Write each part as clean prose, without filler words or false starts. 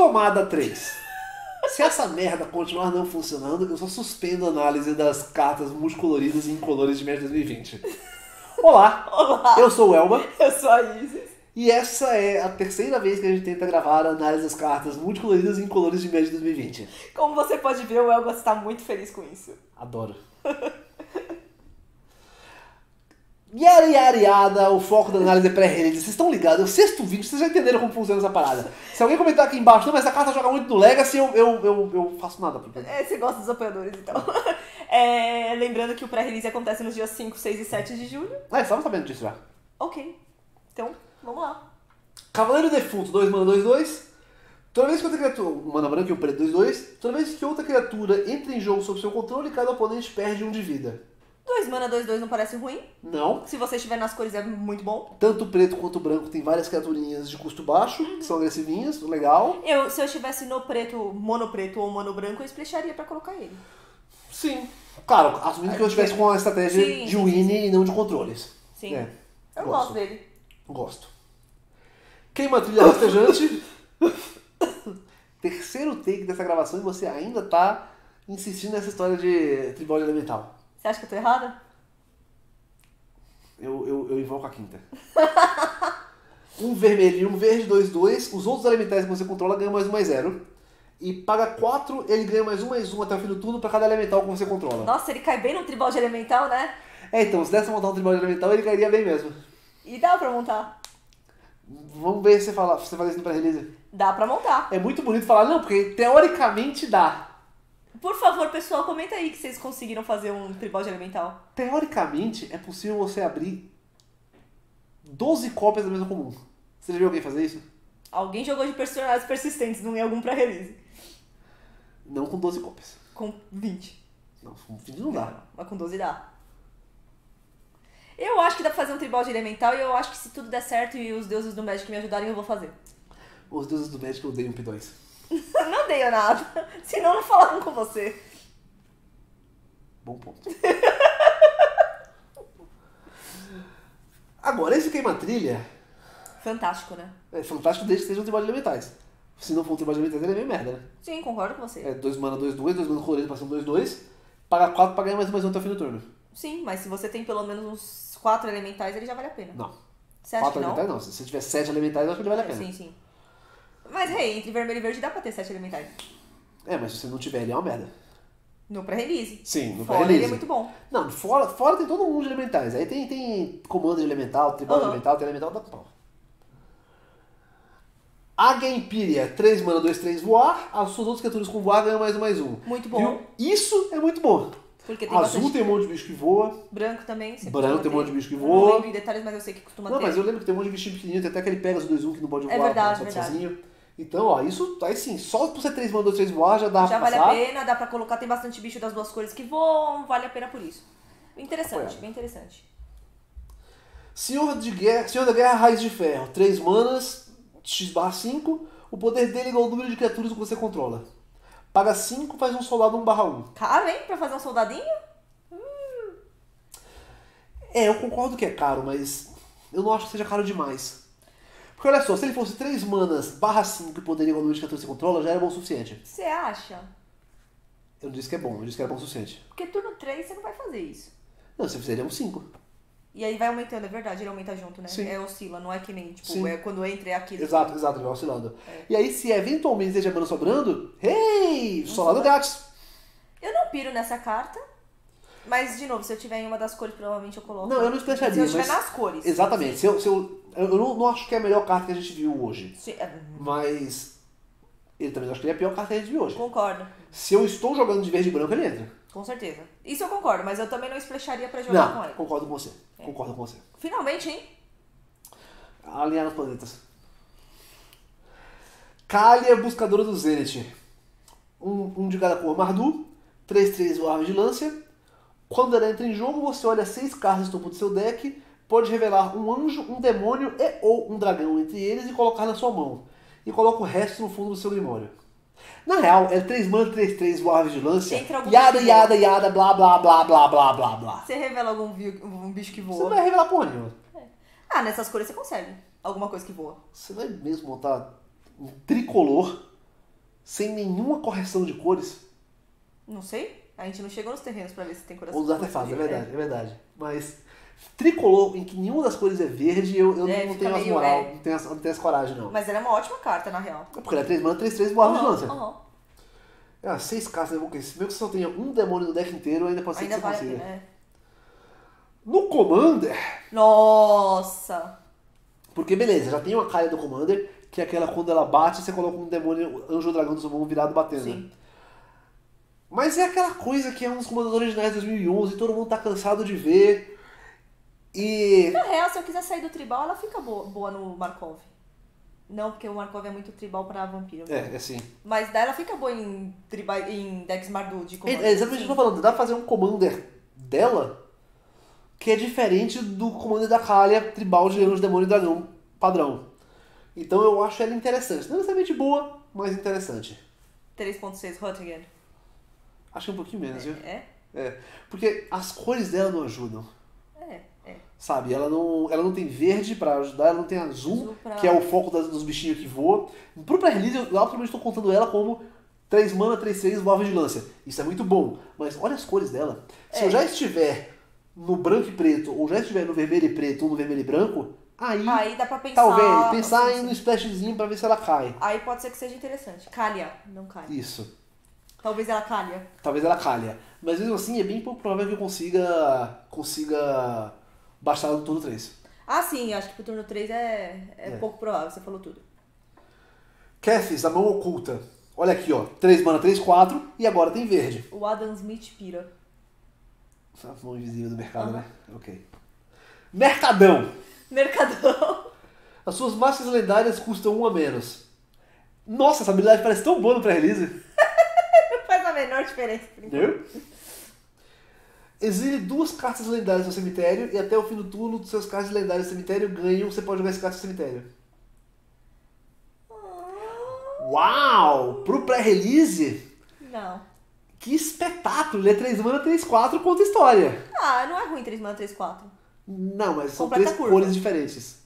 Tomada 3. Se essa merda continuar não funcionando, eu só suspendo a análise das cartas multicoloridas e incolores de Magic 2020. Olá! Olá! Eu sou o Elba. Eu sou a Isis. E essa é a terceira vez que a gente tenta gravar a análise das cartas multicoloridas e incolores de Magic 2020. Como você pode ver, o Elba está muito feliz com isso. Adoro. Yariada, o foco da análise é pré-release. Vocês estão ligados? É o sexto vídeo, vocês já entenderam como funciona essa parada. Se alguém comentar aqui embaixo, não, mas essa carta joga muito no Legacy, eu faço nada. Você gosta dos apoiadores, então. Lembrando que o pré-release acontece nos dias 5, 6 e 7 de julho. Estava sabendo disso já. Ok. Então, vamos lá. Cavaleiro Defunto, 2 mana 2/2. Toda vez que outra criatura... Mana branca e um preto, 2/2. Toda vez que outra criatura entra em jogo sob seu controle, cada oponente perde 1 de vida. 2 mana 2/2 não parece ruim? Não. Se você estiver nas cores é muito bom. Tanto preto quanto branco tem várias criaturinhas de custo baixo, que são agressivinhas, legal. Se eu estivesse no preto ou mono branco, eu splitaria pra colocar ele. Sim. Claro, assumindo que eu estivesse com uma estratégia de winning e não de controles. Sim. Eu gosto dele. Gosto. Queima trilha rastejante. Terceiro take dessa gravação e você ainda tá insistindo nessa história de tribal de elemental. Você acha que eu tô errada? Eu invoco a quinta. Um vermelho e um verde, 2/2. Os outros elementais que você controla ganham +1/+0. E paga 4, ele ganha +1/+1 até o fim do turno pra cada elemental que você controla. Nossa, ele cai bem no tribal de elemental, né? Então, se desse montar um tribal de elemental, ele cairia bem mesmo. E dá pra montar? Vamos ver se você faz isso no pré-release. Dá pra montar. É muito bonito falar, não, porque teoricamente dá. Por favor, pessoal, comenta aí que vocês conseguiram fazer um tribal de elemental. Teoricamente, é possível você abrir 12 cópias da mesma comum. Você já viu alguém fazer isso? Alguém jogou de personagens persistentes, não é algum pra release. Não com 12 cópias. Com 20. Não, com 20 não dá. Não, mas com 12 dá. Eu acho que dá pra fazer um tribal de elemental e eu acho que se tudo der certo e os deuses do Magic me ajudarem, eu vou fazer. Os deuses do Magic odeiam P2. Não odeio nada, senão não falavam com você. Bom ponto. Agora, esse queima-trilha... Fantástico, né? É fantástico desde que sejam tribais elementais. Se não for um tribal de elementais, ele é meio merda, né? Sim, concordo com você. 2 mana 2/2, 2 mana colorido passando 2/2, paga 4 pra ganhar +1/+1 até o fim do turno. Sim, mas se você tem pelo menos uns 4 elementais, ele já vale a pena. Não. Você acha 4 elementais não? Se você tiver 7 elementais, eu acho que ele vale a pena. Sim, sim. Mas, entre vermelho e verde dá pra ter 7 elementais. Mas se você não tiver, ele é uma merda. No pré-release. Sim, no pré-release. Ele é muito bom. Não, fora tem todo mundo de elementais. Aí tem comando de elemental, tribal de elemental, tem elemental, dá pra pau. Águia Empíria, 3 mana, 2/3 voar. As suas outras criaturas com voar ganham +1/+1. Muito bom. Viu? Isso é muito bom. Porque tem azul tem um monte de bicho que voa. Branco também. Branco tem um monte de bicho que voa. Eu não lembro de detalhes, mas eu sei que costuma ter. Mas eu lembro que tem um monte de bicho pequenininho. Tem até aquele Pegasus 2/1 que não pode voar. É verdade, sozinho. Então, isso aí sim, só por ser 3 mana, 2/3 voar já dá pra passar. Já vale a pena, dá pra colocar, tem bastante bicho das duas cores que voam, vale a pena por isso. Interessante, bem interessante. Senhor da Guerra Raiz de Ferro, 3 manas, x/5, o poder dele é igual ao número de criaturas que você controla. Paga 5, faz um soldado 1/1. Caro, hein? Pra fazer um soldadinho? Eu concordo que é caro, mas eu não acho que seja caro demais. Porque olha só, se ele fosse 3 manas/5 e poderia igual o número de criaturas que você controla, já era bom o suficiente. Você acha? Eu não disse que é bom, eu disse que era bom o suficiente. Porque turno 3 você não vai fazer isso. Não, você fizer ele é um 5. E aí vai aumentando, é verdade, ele aumenta junto, né? Sim. Oscila, não é que nem, tipo, quando entra é aquilo. Exato, exato, ele vai oscilando. E aí se eventualmente esteja mana sobrando, soldado grátis. Eu não piro nessa carta. Mas, de novo, se eu tiver em uma das cores, provavelmente eu coloco. Não, eu não splacharia. Se eu tiver nas cores. Exatamente. Eu não acho que é a melhor carta que a gente viu hoje. Sim. Mas eu também acho que ele é a pior carta que a gente viu hoje. Concordo. Se eu estou jogando de verde e branco, ele entra. Com certeza. Isso eu concordo, mas eu também não splacharia pra jogar com ele. Concordo com você. Concordo com você. Finalmente, hein? Alinhar os planetas. Kaalia, Buscadora do Zenith. Um de cada cor, Mardu. 3/3 voar vigilância. Quando ela entra em jogo, você olha 6 cartas no topo do seu deck, pode revelar um anjo, um demônio e ou um dragão entre eles e colocar na sua mão. E coloca o resto no fundo do seu grimório. Na real, é 3 mana, 3/3, voar vigilância, yada, blá, blá, blá. Você revela algum bicho que voa? Você não vai revelar porra nenhuma. Nessas cores você consegue. Alguma coisa que voa. Você vai mesmo montar um tricolor sem nenhuma correção de cores? Não sei. A gente não chegou nos terrenos pra ver se tem coração. Ou dos artefatos, é verdade, é verdade. Mas tricolor, em que nenhuma das cores é verde, eu não tenho as moral, não tenho as coragem, não. Mas ela é uma ótima carta, na real. É porque ela é 3 mana, 3/3, boa vigilância. É, 6 cartas, mesmo que você só tenha um demônio no deck inteiro, ainda pode ser que você consiga. Né? No Commander... Nossa! Porque, beleza, já tem uma Kaalia do Commander, que é aquela quando ela bate, você coloca um demônio, anjo ou dragão do seu mão virado batendo. Sim. Mas é aquela coisa que é um dos comandadores originais de 2011, todo mundo tá cansado de ver. E... Na real, se eu quiser sair do tribal, ela fica boa no Markov. Não, porque o Markov é muito tribal pra vampiro. É assim. Mas daí ela fica boa em, Dex Mardu de comando. É exatamente o que eu tô falando. Dá pra fazer um commander dela que é diferente do commander da Kaalia tribal de anjo, demônio e dragão padrão. Então eu acho ela interessante. Não necessariamente boa, mas interessante. 3.6 Huttinger. Acho que é um pouquinho menos, viu? É. Porque as cores dela não ajudam. Sabe, ela não tem verde pra ajudar, ela não tem azul, pra... que é o foco dos bichinhos que voam. Pro pré-release, eu provavelmente estou contando ela como 3 mana, 3/3, boa vigilância. Isso é muito bom, mas olha as cores dela. Se eu já estiver no branco e preto, ou já estiver no vermelho e preto, ou no vermelho e branco, aí dá pra pensar... Talvez, pensar em um splashzinho pra ver se ela cai. Aí pode ser que seja interessante. Kaalia, não cai. Isso. Talvez ela calha. Mas mesmo assim é bem pouco provável que eu consiga baixar no turno 3. Ah, sim, acho que pro turno 3 é pouco provável, você falou tudo. Kefis, a mão oculta. Olha aqui, ó. 3 mana, 3/4 e agora tem verde. O Adam Smith pira. A mão invisível do mercado, né? Ok. Mercadão! As suas máscaras lendárias custam 1 a menos. Nossa, essa habilidade parece tão boa no pré-release. Menor diferença. Exile 2 cartas lendárias no cemitério e até o fim do turno dos seus cartas lendárias no cemitério ganham. Você pode jogar esse carta no cemitério. Uau! Pro pré-release? Não. Que espetáculo! Ele é 3 mana, 3/4, conta história. Ah, não é ruim 3 mana, 3/4. Não, mas são 3 cores diferentes.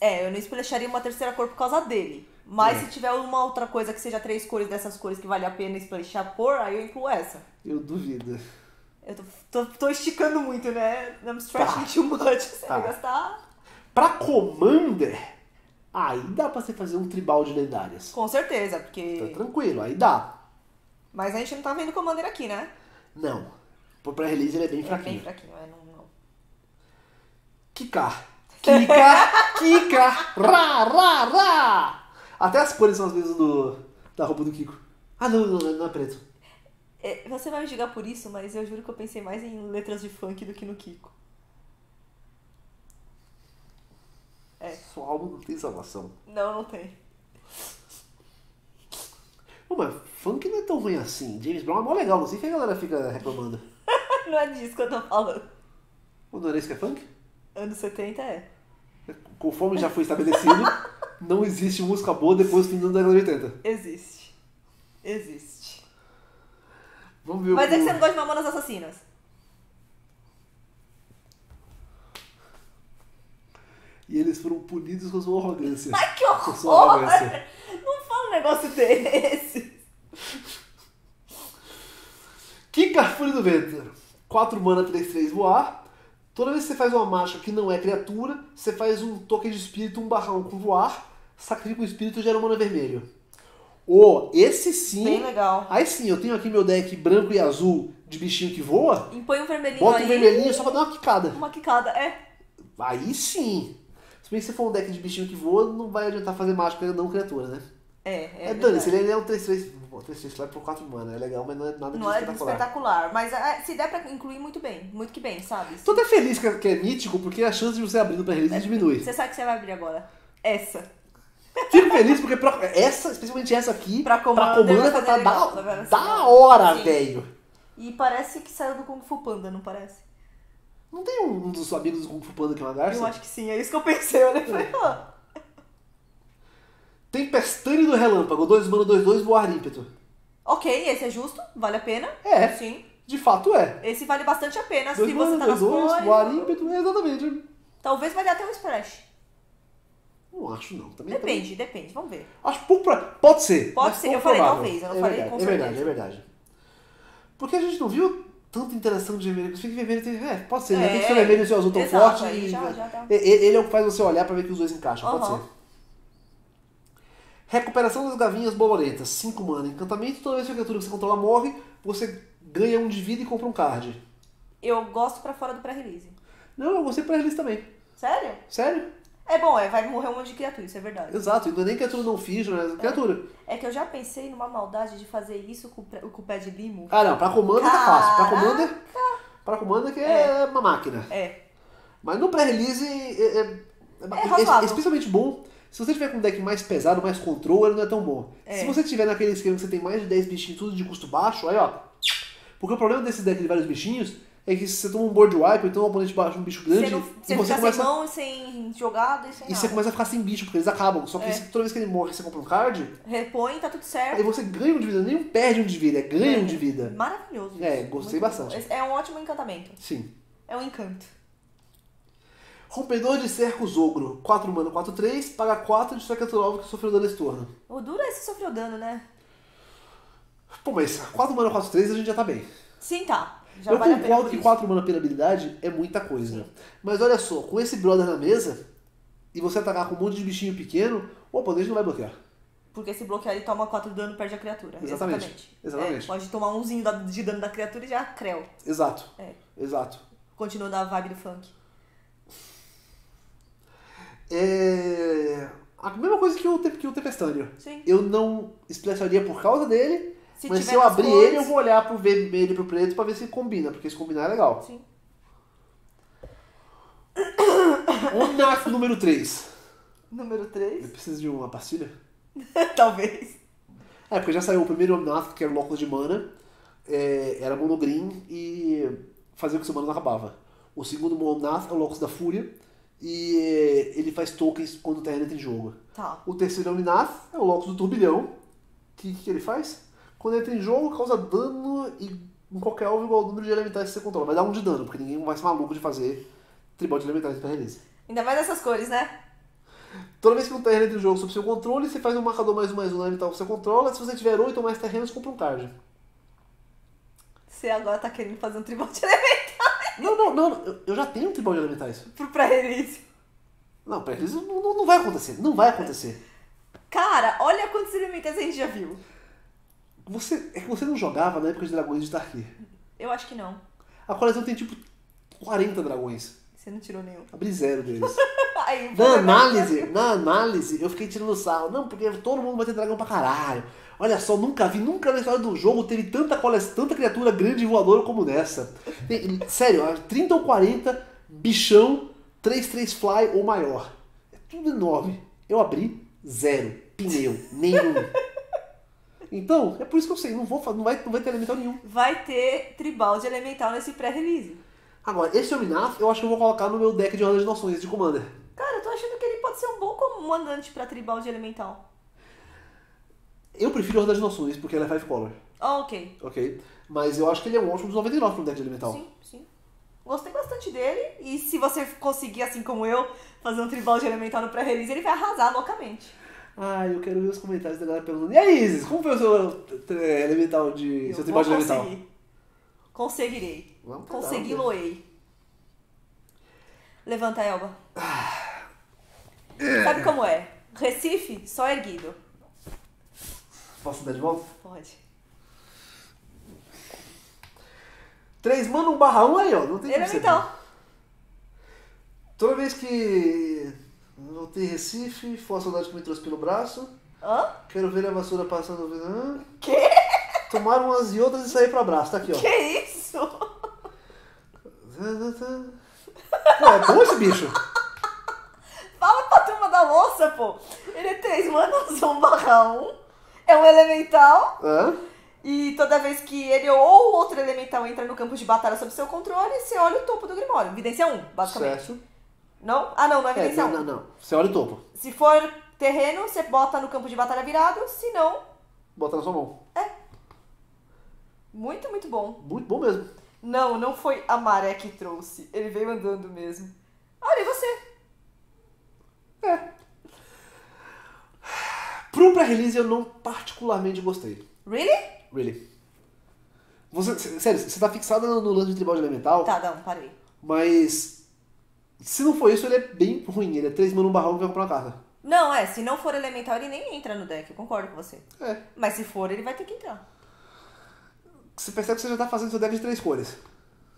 É, eu não esplecharia uma terceira cor por causa dele. Mas se tiver uma outra coisa que seja 3 cores dessas cores que vale a pena splashar por, aí eu incluo essa. Eu duvido. Eu tô esticando muito, né? I'm stretching too much. Você vai gastar... Pra Commander, aí dá pra você fazer um tribal de lendárias. Com certeza, porque... Tá tranquilo, aí dá. Mas a gente não tá vendo Commander aqui, né? Não. Pro pré-release ele é bem fraquinho. É bem fraquinho, não. Kika! Ra, ra, ra! Até as cores são as mesmas da roupa do Kiko. Ah, não é preto. É, você vai me julgar por isso, mas eu juro que eu pensei mais em letras de funk do que no Kiko. Sua alma não tem salvação. Não tem. Pô, mas funk não é tão ruim assim. James Brown é mó legal, não sei que a galera fica reclamando. Não é disso que eu tô falando. O Noresco é funk? Anos 70 é. Conforme já foi estabelecido... Não existe música boa depois do fim da década de 80. Existe. Vamos ver. Mas é que você não gosta de Mamonas Assassinas. E eles foram punidos com sua arrogância. Ai, que horror! Não fala um negócio desse. Kika, Fúria do Vento. 4 mana, 3/3, voar. Toda vez que você faz uma mágica que não é criatura, você faz um token de espírito, 1/1 com voar, sacrifica o espírito e gera um mana vermelho. Esse sim... Bem legal. Aí sim, eu tenho aqui meu deck branco e azul de bichinho que voa. Impõe um vermelhinho aí. Bota um vermelhinho só pra dar uma quicada. Uma quicada, Aí sim. Se bem que você for um deck de bichinho que voa, não vai adiantar fazer mágica não criatura, né? Dane-se, ele é um 3/3... 3/3 lá por 4 mana, é legal, mas não é nada de espetacular. Não é espetacular, mas se der pra incluir, muito que bem, sabe? Tô até feliz que é mítico, porque a chance de você abrir no pré-release diminui. Você sabe que você vai abrir agora. Essa. Fico feliz, porque especialmente essa aqui, pra comanda tá da hora, velho. E parece que saiu do Kung Fu Panda, não parece? Não tem um dos amigos do Kung Fu Panda que é uma garça? Eu acho que sim, é isso que eu pensei, olha, foi ó. Tempestade do Relâmpago, 2 mana, 2/2, voar ímpeto. Ok, esse é justo, vale a pena. Sim. De fato é. Esse vale bastante a pena, se você tá nas cores. Voar ímpeto, exatamente. Talvez valha até um splash. Não acho, não. Também, depende, também... depende. Vamos ver. Acho pouco provável. Pode ser. Pode ser. Eu falei talvez. Eu não falei com certeza. É verdade, é verdade. Porque a gente não viu tanta interação de vermelho. Você fica vermelho. É, pode ser. Já tem que ser vermelho e o seu azul tão forte. Aí, já tá. Ele é o que faz você olhar pra ver que os dois encaixam. Pode ser. Recuperação das gavinhas borboletas. 5 mana. Encantamento. Toda vez que a criatura que você controla morre, você ganha 1 de vida e compra um card. Eu gosto pra fora do pré-release. Não, eu gostei pré-release também. Sério? Sério. É bom, vai morrer um monte de criatura, isso é verdade. Exato, e nem criatura não fijo, né? Criatura. É que eu já pensei numa maldade de fazer isso com o pé de limo. Ah, não, pra Commander tá fácil. Pra Commander que é uma máquina. É. Mas no pré-release é especialmente bom. Se você tiver com um deck mais pesado, mais control, ele não é tão bom. É. Se você tiver naquele esquema que você tem mais de 10 bichinhos, tudo de custo baixo, aí ó. Porque o problema desse deck de vários bichinhos é que se você toma um board wipe, então o oponente baixa um bicho grande, você começa sem mão, sem jogada e sem nada. Você começa a ficar sem bicho, porque eles acabam. Só que toda vez que ele morre, você compra um card. Repõe, tá tudo certo. Aí você ganha 1 de vida, nem perde 1 de vida, ganha 1 de vida. Maravilhoso isso. É, gostei bastante. Bom. É um ótimo encantamento. Sim. É um encanto. Rompedor de cercos ogro. 4 mana, 4-3, paga 4 de sua criatura alvo que sofreu dano esse turno. O duro é se sofreu dano, né? Pô, mas 4 mana, 4-3 a gente já tá bem. Sim, tá. Já eu concordo que 4 mana pela habilidade é muita coisa. Sim. Mas olha só, com esse brother na mesa, e você atacar com um monte de bichinho pequeno, o oponente não vai bloquear. Porque se bloquear ele toma 4 de dano e perde a criatura. Exatamente. É, pode tomar 1zinho de dano da criatura e já creu. Exato. É. Exato. Continua na vibe do funk. É... a mesma coisa que o Tempestânio. Sim. Eu não splasharia por causa dele... Mas se eu abrir ele, eu vou olhar pro vermelho e pro preto pra ver se combina, porque se combinar é legal. Sim. Omnath número 3. Número 3? Eu preciso de uma pastilha? Talvez. É, porque já saiu o primeiro Omnath, que era o óculos de mana. Era monogreen e fazia com que seu mana não acabava. O segundo Omnath é o óculos da fúria. E ele faz tokens quando o terreno entra em jogo. Tá. O terceiro Omnath é o óculos do turbilhão. O que ele faz? Quando entra em jogo, causa dano e em qualquer alvo igual ao número de elementais que você controla. Vai dar 1 de dano, porque ninguém vai ser maluco de fazer tribal de elementais pra release. Ainda mais dessas cores, né? Toda vez que um terreno entra em jogo sob seu controle, você faz um marcador +1/+1 no elemental que você controla. Se você tiver 8 ou mais terrenos, compra um card. Você agora tá querendo fazer um tribal de elementais. Não. Eu já tenho um tribal de elementais. Pro pré-release. Não, pré-release não vai acontecer. Não vai acontecer. Cara, olha quantos elementais a gente já viu. É que você não jogava na época de dragões de Tarkir? Eu acho que não. A coleção tem tipo 40 dragões. Você não tirou nenhum. Abri 0 deles. Aí, na análise, eu fiquei tirando sarro. Não, porque todo mundo vai ter dragão pra caralho. Olha só, nunca na história do jogo teve tanta criatura grande e voadora como nessa. Tem, sério, 30 ou 40 bichão 3/3 fly ou maior. É tudo enorme. Eu abri 0. Pneu. Nenhum. Então, é por isso que eu sei, não vai ter elemental nenhum. Vai ter tribal de elemental nesse pré-release. Agora, esse Omnath eu acho que eu vou colocar no meu deck de roda de noções de Commander. Cara, eu tô achando que ele pode ser um bom comandante pra tribal de elemental. Eu prefiro a roda de noções, porque ela é 5-color. Ah, ok. Mas eu acho que ele é um ótimo dos 99 no deck de elemental. Sim. Gostei bastante dele, e se você conseguir, assim como eu, fazer um tribal de elemental no pré-release, ele vai arrasar loucamente. Ah, eu quero ver os comentários da galera perguntando. E aí, Isis, como foi o seu elemental de... seu tribal de elemental? Conseguirei. Consegui-lo-ei. Levanta, Elba. Sabe como é? Recife, só erguido. Posso dar de volta? Pode. 3 mana, 1/1 aí, ó. Não tem elemental. Toda vez que... voltei Recife, foi a saudade que me trouxe pelo braço. Hã? Quero ver a vassoura passando... Quê? Tomar umas e outras e sair pra braço. Tá aqui, ó. Que isso? Pô, é bom esse bicho? Fala pra turma da louça, pô. Ele é 3 manas, 1/1. É um elemental. E toda vez que ele ou outro elemental entra no campo de batalha sob seu controle, você olha o topo do Grimório. Evidência 1, basicamente. Certo. Não? Ah, não é evidência 1. Não. Você olha o topo. Se for terreno, você bota no campo de batalha virado, se não... bota na sua mão. É. Muito, muito bom. Muito bom mesmo. Não foi a maré que trouxe. Ele veio andando mesmo. Olha, e você? É. Pro pra release eu não particularmente gostei. Really? Really. Você, sério, você tá fixada no lance de tribal de elemental. Tá, não, parei. Mas se não for isso, ele é bem ruim. Ele é 3 mana, um barrão e vai comprar uma carta. Não, é, se não for elemental, ele nem entra no deck, eu concordo com você. É. Mas se for, ele vai ter que entrar. Você percebe que você já tá fazendo seu deck de 3 cores.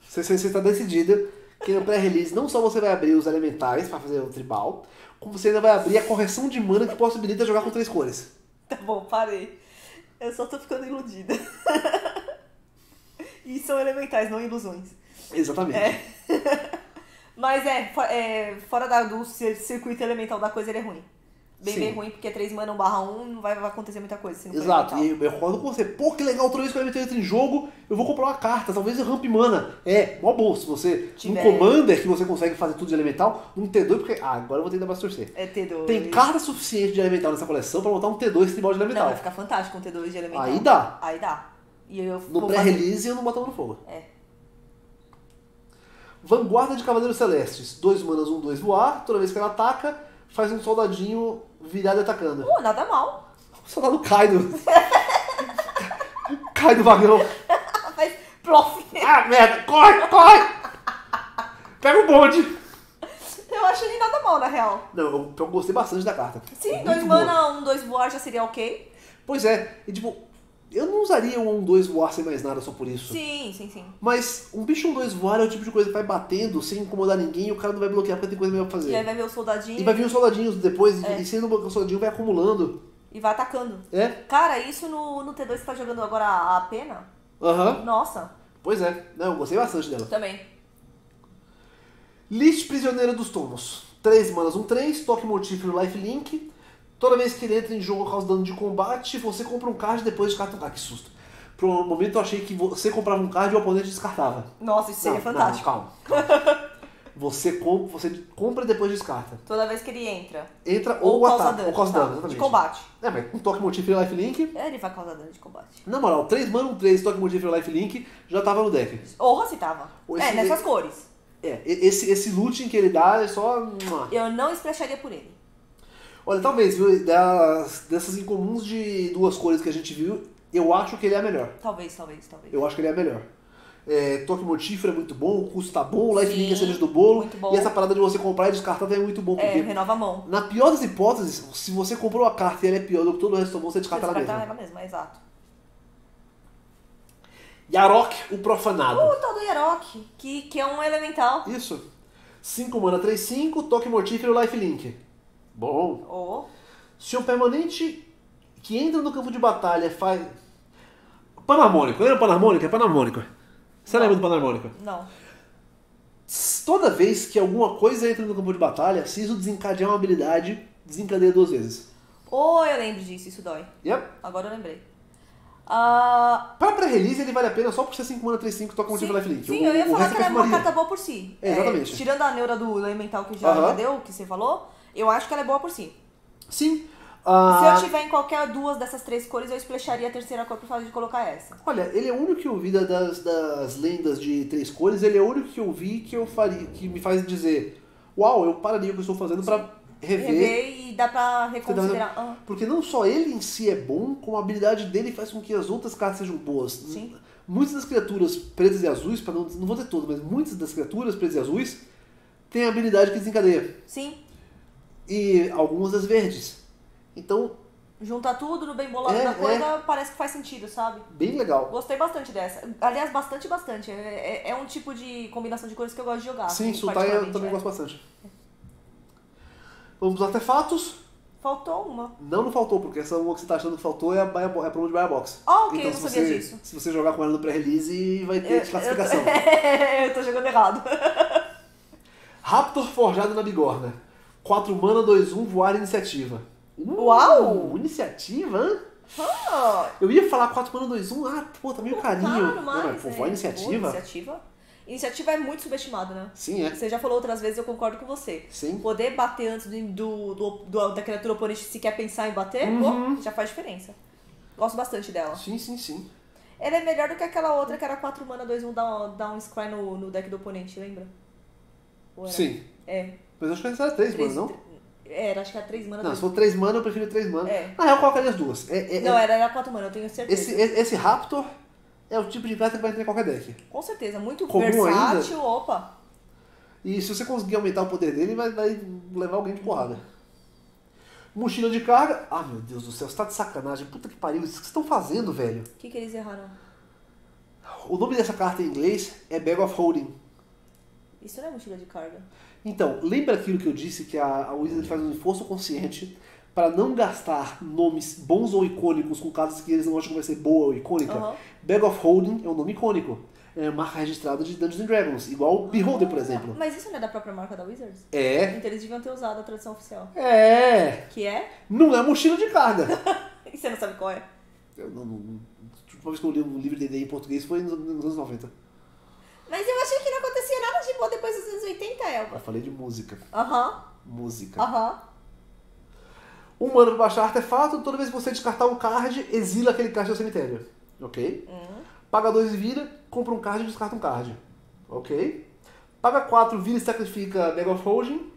Você tá decidida que no pré-release não só você vai abrir os elementais pra fazer o tribal, como você ainda vai abrir a correção de mana que possibilita jogar com 3 cores. Tá bom, parei. Eu só tô ficando iludida. E são elementais, não ilusões. Exatamente. É. Mas fora do circuito elemental da coisa, ele é ruim. Bem, sim, bem ruim, porque 3 mana, 1/1, não vai acontecer muita coisa. Se não, exato, e eu concordo com você. Pô, que legal, toda vez que o elemento entra em jogo, eu vou comprar uma carta, talvez eu ramp mana. É, mó bom, se você, tiver... num Commander que você consegue fazer tudo de elemental, num T2, porque, agora eu vou ter que dar pra torcer. É T2. Tem carta suficiente de elemental nessa coleção pra montar um T2 tribal de elemental. Não, vai ficar fantástico um T2 de elemental. Aí dá. Aí dá. E eu no pré-release eu não boto no fogo. É. Vanguarda de Cavaleiros Celestes. 2 manas, 1/2 voar, toda vez que ela ataca, faz um soldadinho virado atacando. Nada mal. O soldado cai do... cai do vagão. Faz plof. Ah, merda. Corre, corre. Pega o bonde. Eu acho ele nada mal, na real. Não, eu gostei bastante da carta. Sim, 2 mana, 1/2 voar já seria ok. Pois é. E tipo, eu não usaria um 1/2 voar sem mais nada só por isso. Sim, sim, sim. Mas um bicho 1/2 voar é o tipo de coisa que vai batendo sem incomodar ninguém e o cara não vai bloquear porque tem coisa melhor pra fazer. E aí vai ver os soldadinhos. E vai vir os soldadinhos depois, e sendo o soldadinho vai acumulando. E vai atacando. É. Cara, isso no T2 você tá jogando agora a pena? Aham. Nossa. Pois é. Não, eu gostei bastante dela. Também. List Prisioneira dos Tomos. 3 manas, 1/3, toque mortífero, lifelink. Toda vez que ele entra em jogo causa dano de combate, você compra um card depois descarta um card. Que susto. Por um momento eu achei que você comprava um card e o oponente descartava. Nossa, isso seria fantástico. Não, calma. Você compra e depois descarta. Toda vez que ele entra. Entra ou ataca. Dano, ou causa dano, exatamente. De combate. É, mas um toque mortífero e lifelink. Ele vai causar dano de combate. Na moral, 3 mana, 1/3, toque mortífero e lifelink já tava no deck. Ou se tava. Nessas cores. Esse looting que ele dá é só... Eu não splacharia por ele. Olha, talvez, viu, dessas incomuns de 2 cores que a gente viu, eu acho que ele é a melhor. Talvez. Eu acho que ele é a melhor. Toque mortífero é muito bom, o custo tá bom, o lifelink é cereja do bolo. Muito bom. E essa parada de você comprar e descartar é muito bom. Porque renova a mão. Na pior das hipóteses, se você comprou a carta e ela é pior do que todo o resto da mão, você descarta ela mesmo. Descarta ela mesmo, exato. Yarok, o profanado. O tal do Yarok, que é um elemental. Isso. 5 mana, 3/5, toque mortífero e lifelink. Bom. Se um permanente que entra no campo de batalha faz... Panarmonicon. Lembra o Panarmonicon? É Panarmonicon. Você lembra do Panarmonicon? Não. Toda vez que alguma coisa entra no campo de batalha, se isso desencadear uma habilidade, desencadeia 2 vezes. Eu lembro disso. Isso dói. Yep. Agora eu lembrei. Pra pré-release ele vale a pena só por ser 5 mana, 3/5, toca um tipo de lifelink. Sim, eu ia falar que era uma carta boa por si. Exatamente. Tirando a neura do elemental que já deu, que você falou... Eu acho que ela é boa por si. Sim. Se eu tiver em qualquer 2 dessas 3 cores, eu splasharia a 3ª cor por causa de colocar essa. Olha, ele é o único que eu vi das lendas de 3 cores, ele é o único que eu vi que eu faria, que me faz dizer, uau, eu pararia o que eu estou fazendo pra rever e dá pra reconsiderar. Porque não só ele em si é bom, como a habilidade dele faz com que as outras cartas sejam boas. Sim. Muitas das criaturas pretas e azuis, não vou dizer todas, mas muitas das criaturas pretas e azuis têm a habilidade que desencadeia. Sim. E algumas das verdes. Então... juntar tudo no bem bolado da coisa, parece que faz sentido, sabe? Bem legal. Gostei bastante dessa. Aliás, bastante. É um tipo de combinação de cores que eu gosto de jogar. Sim, Sultai eu também gosto bastante. Vamos aos artefatos. Faltou uma. Não faltou, porque essa uma que você tá achando que faltou é a promo de Buy a Box. Ok, então, eu não sabia disso. Se você jogar com ela no pré-release, vai ter desclassificação. Eu tô jogando errado. Raptor forjado na bigorna. 4 mana, 2/1, voar, iniciativa. Uau! Iniciativa, hein? Eu ia falar 4 mana, 2/1, pô, tá meio carinho. Claro, mas pô, voar, iniciativa? Iniciativa é muito subestimada, né? Sim, é. Você já falou outras vezes, eu concordo com você. Sim. Poder bater antes da criatura oponente sequer pensar em bater, pô, já faz diferença. Gosto bastante dela. Sim, sim, sim. Ela é melhor do que aquela outra que era 4 mana, 2/1, dar um scry no deck do oponente, lembra? Sim. Mas acho que era 3 manas, não? Era, acho que era 3 mana. Não, se for 3 mana, eu prefiro 3 mana. É. Na real, colocaria as duas. Não, era 4 mana, eu tenho certeza. Esse Raptor é o tipo de carta que vai entrar em qualquer deck. Com certeza, muito comum, versátil, ainda. Opa. E se você conseguir aumentar o poder dele, vai levar alguém de porrada. Mochila de carga. Ah, meu Deus do céu, você tá de sacanagem. Puta que pariu, isso que vocês estão fazendo, velho. O que eles erraram? O nome dessa carta em inglês é Bag of Holding. Isso não é mochila de carga. Então, lembra aquilo que eu disse, que a Wizard faz um esforço consciente para não gastar nomes bons ou icônicos com cartas que eles não acham que vai ser boa ou icônica? Uhum. Bag of Holding é um nome icônico. É marca registrada de Dungeons & Dragons, igual o Beholder, por exemplo. Mas isso não é da própria marca da Wizards? É. Então eles deviam ter usado a tradução oficial. É. Que é? Não é mochila de carga. E você não sabe qual é? Eu não... A última vez que eu li um livro de D&D em português foi nos anos 90. Mas eu achei que não acontecia nada de bom depois dos anos 80, Elba. Eu falei de música. Aham. Música. Aham. Um mana pra baixar artefato, toda vez que você descartar um card, exila aquele card do cemitério. Ok. Paga 2 e vira, compra um card e descarta um card. Ok. Paga 4, vira e sacrifica Bag of Holding.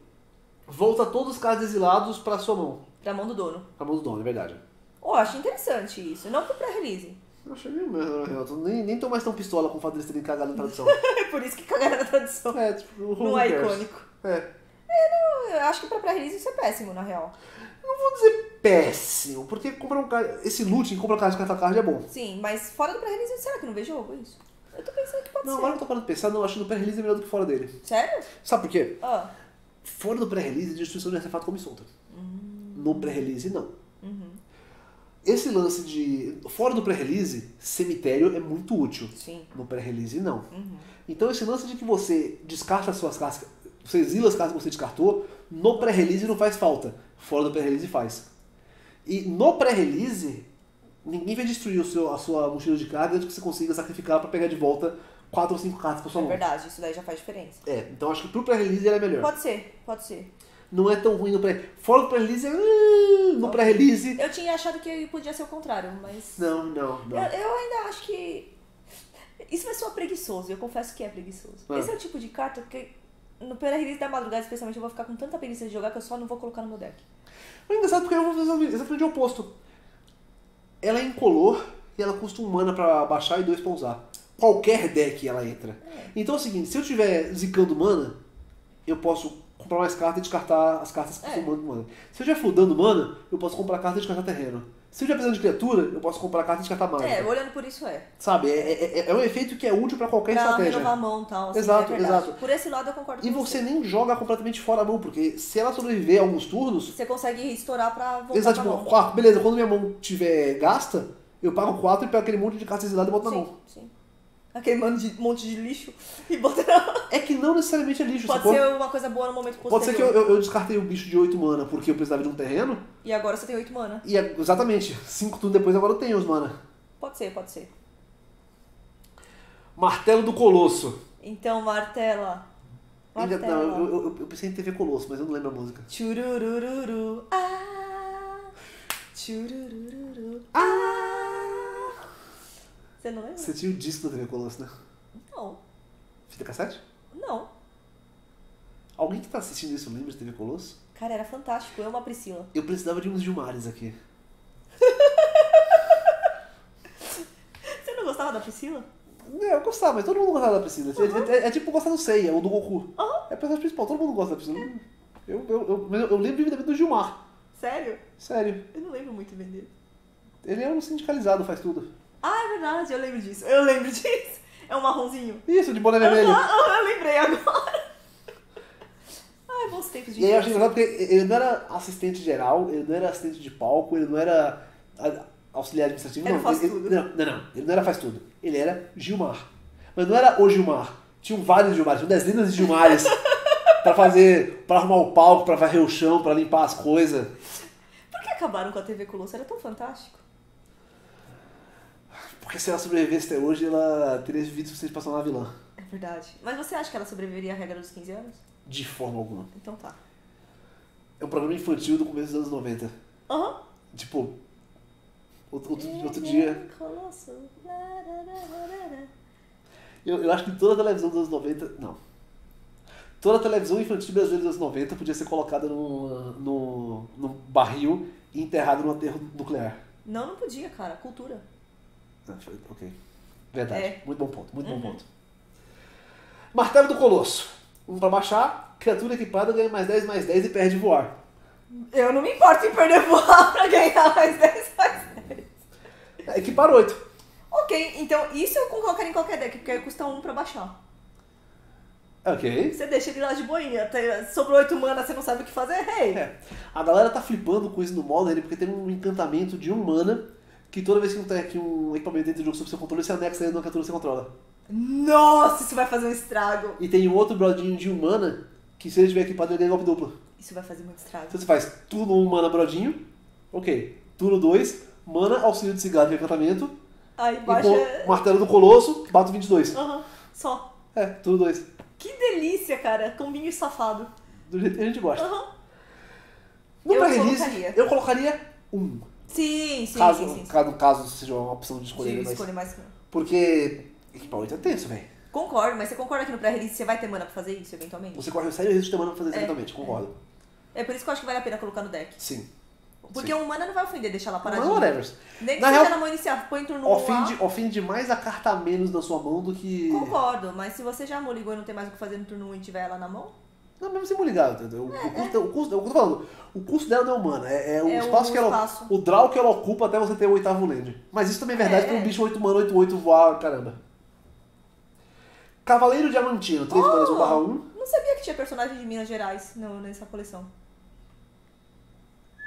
Volta todos os cards exilados pra sua mão. Pra mão do dono. Pra mão do dono, é verdade. Oh, acho interessante isso. Não pro pré-release. Eu achei meio merda, na real. Nem tô mais tão pistola com o fato deles terem cagado na tradução. É por isso que cagaram na tradução. É, tipo, não é icônico. Não, eu acho que pra pré-release isso é péssimo, na real. Não vou dizer péssimo, porque comprar um card... Esse loot em comprar card de carta card é bom. Sim, mas fora do pré-release, será que não vê jogo isso? Eu tô pensando que pode ser. Não, agora eu tô parando de pensar, não, acho que no pré-release é melhor do que fora dele. Sério? Sabe por quê? Fora do pré-release, a destruição de artefato come solta. No pré-release, não. Esse lance de... Fora do pré-release, cemitério é muito útil. Sim. No pré-release, não. Então esse lance de que você descarta as suas cartas... Você exila as cartas que você descartou, no pré-release não faz falta. Fora do pré-release faz. E no pré-release, ninguém vai destruir a sua mochila de carga antes que você consiga sacrificar pra pegar de volta 4 ou 5 cartas pra sua mão. É verdade, isso daí já faz diferença. Então acho que pro pré-release ela é melhor. Pode ser, pode ser. Não é tão ruim no pré-release. Fora do pré-release é... No pré-release... Eu tinha achado que podia ser o contrário, mas... Não. Eu ainda acho que... Isso vai soar preguiçoso, eu confesso que é preguiçoso. Esse é o tipo de carta que... No pré-release da madrugada, especialmente, eu vou ficar com tanta preguiça de jogar que eu só não vou colocar no meu deck. Mas é engraçado porque eu vou fazer exatamente o oposto. Ela é incolor e ela custa 1 mana pra baixar e 2 pra usar. Qualquer deck ela entra. Então é o seguinte, se eu estiver zicando mana, eu posso comprar mais cartas e descartar as cartas que custam mana. Se eu estiver fludando mana, eu posso comprar carta e descartar terreno. Se eu estiver precisando de criatura, eu posso comprar carta e descartar mágica. Olhando por isso Sabe, é um efeito que é útil pra qualquer estratégia. Pra renovar a mão e tal. Assim, exato. Por esse lado eu concordo com você. E você nem joga completamente fora a mão, porque se ela sobreviver a alguns turnos... Você consegue estourar pra voltar pra mão. Ah, beleza, quando minha mão tiver gasta, eu pago 4 e pego aquele monte de cartas exiladas e boto na mão. Sim. Aquele monte de lixo e bota na mão. É que não necessariamente é lixo. Pode ser uma coisa boa no momento posterior. Pode ser que eu descartei um bicho de 8 mana porque eu precisava de um terreno. E agora você tem 8 mana. E, exatamente. 5 turnos depois agora eu tenho os mana. Pode ser, pode ser. Martelo do Colosso. Então, martela. Não, eu pensei em TV Colosso, mas eu não lembro a música. Tchururururu. Ah. Tchururururu. Ah. Você não lembra? Você tinha o disco da TV Colosso, né? Não. Fita cassete? Não. Alguém que tá assistindo isso lembra de TV Colosso? Cara, era fantástico. Eu, uma Priscila. Eu precisava de uns Gilmares aqui. Você não gostava da Priscila? Eu gostava, mas todo mundo gostava da Priscila. É tipo gostar do Seiya ou do Goku. É a personagem principal, todo mundo gosta da Priscila. Eu lembro vividamente do Gilmar. Sério? Sério. Eu não lembro muito bem dele. Ele era um sindicalizado, faz tudo. Ah, é verdade, eu lembro disso. Eu lembro disso. É um marronzinho. Isso, de boné vermelho. Eu lembrei agora. Ai, bons tempos de... E aí eu achei engraçado porque ele não era assistente geral, ele não era assistente de palco, ele não era auxiliar administrativo. Ele não faz tudo. Não. Ele não era faz tudo. Ele era Gilmar. Mas não era o Gilmar. Tinham vários Gilmares, tinham 10 lindas de Gilmares pra fazer, pra arrumar o palco, pra varrer o chão, pra limpar as coisas. Por que acabaram com a TV Colosso? Era tão fantástico. Porque se ela sobrevivesse até hoje, ela teria vivido se vocês passaram na vilã. É verdade. Mas você acha que ela sobreviveria à regra dos 15 anos? De forma alguma. Então tá. É um programa infantil do começo dos anos 90. Tipo, outro dia... Eu acho que toda a televisão dos anos 90... Não. Toda a televisão infantil brasileira dos anos 90 podia ser colocada num barril e enterrada num aterro nuclear. Não, não podia, cara. Cultura. Ok. Verdade. É. Muito bom ponto. Muito bom ponto. Martelo do Colosso. Um pra baixar. Criatura equipada ganha +10/+10 e perde voar. Eu não me importo em perder voar pra ganhar +10/+10. É, equipar 8. Ok, então isso eu colocaria em qualquer deck, porque aí custa 1 pra baixar. Ok. Você deixa ele lá de boinha, sobrou 8 mana, você não sabe o que fazer, hey. É. A galera tá flipando com isso no Modern, porque tem um encantamento de 1 mana, que toda vez que um equipamento dentro do jogo sob seu controle, você anexa ele numa criatura que você controla. Nossa, isso vai fazer um estrago. E tem um outro brodinho de 1 mana, que se ele estiver equipado, ele ganha golpe duplo. Isso vai fazer muito estrago. Então você faz turno 1 mana brodinho, ok. Turno 2, mana, auxílio de cigarro de encantamento. Aí baixa... E com o Martelo do Colosso, bato 22. Aham, só. É, tudo 2. Que delícia, cara. Combinho safado. Do jeito que a gente gosta. Aham. No playlist, eu colocaria 1. Sim, sim, caso, sim. Caso seja uma opção de escolher, sim, mas... escolher mais. Porque... Equipar 8 é tenso, velho. Concordo, mas você concorda que no pré-release você vai ter mana pra fazer isso, eventualmente? Você corre o sério risco de ter mana pra fazer isso, eventualmente. Concordo. É por isso que eu acho que vale a pena colocar no deck. Sim. Porque um mana não vai ofender deixar ela paradinha. Nem que na real, na mão inicial, põe em turno 1 lá. Ofende mais a carta menos na sua mão do que... Concordo, mas se você já moligou e não tem mais o que fazer no turno 1 e tiver ela na mão... Não, mesmo sem moligar, entendeu? O custo dela não é humana, é o espaço. O draw que ela ocupa até você ter o 8º land. Mas isso também é verdade pra um bicho 8 mana, 8/8 voar, caramba. Cavaleiro Diamantino, 3 manas, 1/1. Não sabia que tinha personagem de Minas Gerais nessa coleção.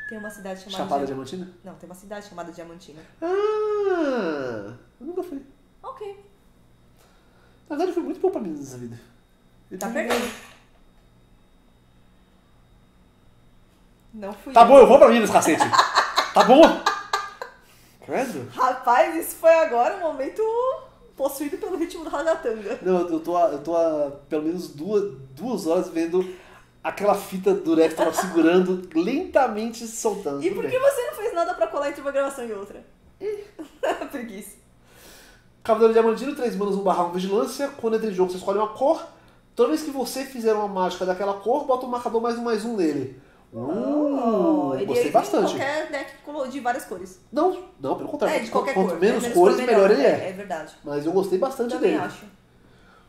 Tem uma cidade chamada... Chapada Diamantina? Não, tem uma cidade chamada Diamantina. Ah! Eu nunca fui. Ok. Na verdade, foi muito bom pra mim nessa vida. Tá perdendo. Não fui. Tá bom, eu vou pra mim nesse cacete. Tá bom? Credo? Rapaz, isso foi agora um momento possuído pelo ritmo do ragatanga. Não, eu tô há pelo menos duas horas vendo... Aquela fita do Rex tava segurando, lentamente se soltando. E por que você não fez nada pra colar entre uma gravação e outra? Preguiça. Cavaleiro Diamantino, 3 manas, 1/1, vigilância. Quando entra em jogo, você escolhe uma cor. Toda vez que você fizer uma mágica daquela cor, bota um marcador +1/+1 nele. Gostei bastante. Ele é de qualquer deck de várias cores. Não, não, pelo contrário. É, de qualquer cor. Quanto menos cores, melhor ele é. É verdade. Mas eu gostei bastante dele. Também acho.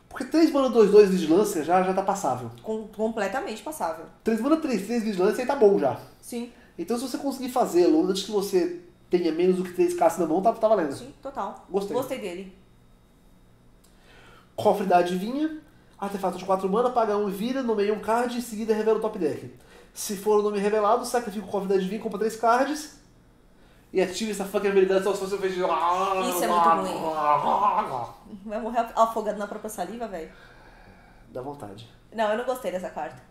Porque 3 mana 2/2 vigilância já tá passável. Completamente passável. 3 mana 3/3 vigilância aí tá bom já. Sim. Então se você conseguir fazê-lo antes que você tenha menos do que 3 castas na mão, tá valendo. Sim, total. Gostei dele. Cofre da Adivinha. Artefato de 4 mana, paga 1 e vira, nomeia um card e em seguida revela o top deck. Se for o nome revelado, sacrifica o Cofre da Adivinha, compra 3 cards e ativa essa fucking habilidade só se você fez... Isso é muito ruim. Vai morrer afogado na própria saliva, velho. Dá vontade. Não, eu não gostei dessa carta.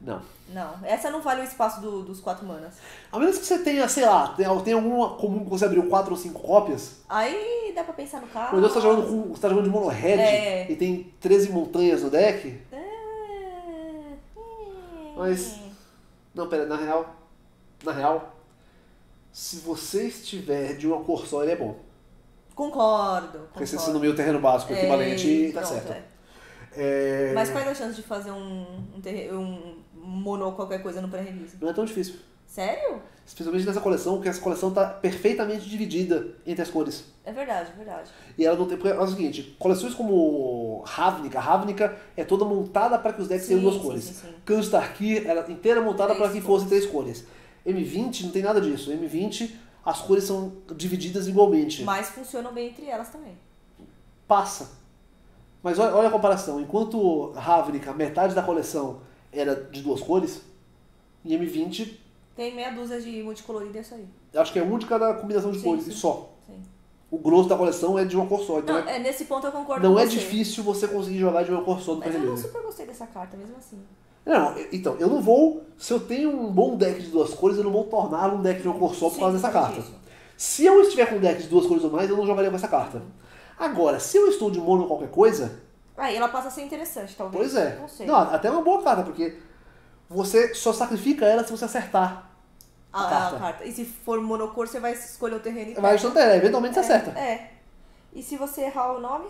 Não. Não. Essa não vale o espaço dos 4 manas. A menos que você tenha, sei lá, tem alguma comum que você abriu 4 ou 5 cópias. Aí dá pra pensar no carro. Quando você tá jogando de mono red e tem 13 montanhas no deck. Mas... Não, pera, na real, se você estiver de uma cor só, ele é bom. Concordo. Porque você no meio terreno básico equivalente, tá certo. Mas quais as chances de fazer um mono qualquer coisa no pré-release? Não é tão difícil. Sério? Especialmente nessa coleção, porque essa coleção tá perfeitamente dividida entre as cores. É verdade, é verdade. E ela não tem... Porque é o seguinte, coleções como Ravnica é toda montada para que os decks tenham 2 cores. Sim. Kanstarki, ela é inteira montada para que fossem 3 cores. M20 não tem nada disso. M20, as cores são divididas igualmente. Mas funcionam bem entre elas também. Passa. Mas olha a comparação. Enquanto Ravnica, metade da coleção era de 2 cores, em M20... Tem meia dúzia de multicolorida, é isso aí. Acho que é um de cada combinação de cores, só. Sim. O grosso da coleção é de uma cor só. Então não, nesse ponto eu concordo com você. Não é difícil você conseguir jogar de uma cor só no pré-release. Mas eu super gostei dessa carta, mesmo assim. Não, então, eu não vou... Se eu tenho um bom deck de 2 cores, eu não vou tornar um deck de uma cor só por causa dessa carta. Se eu estiver com um deck de 2 cores ou mais, eu não jogaria com essa carta. Agora, se eu estou de mono ou qualquer coisa... Aí ela passa a ser interessante, talvez. Pois é. Não sei. Não, até é uma boa carta, porque você só sacrifica ela se você acertar a carta. E se for monocor, você vai escolher o terreno e vai instantânea, eventualmente você acerta. É. E se você errar o nome?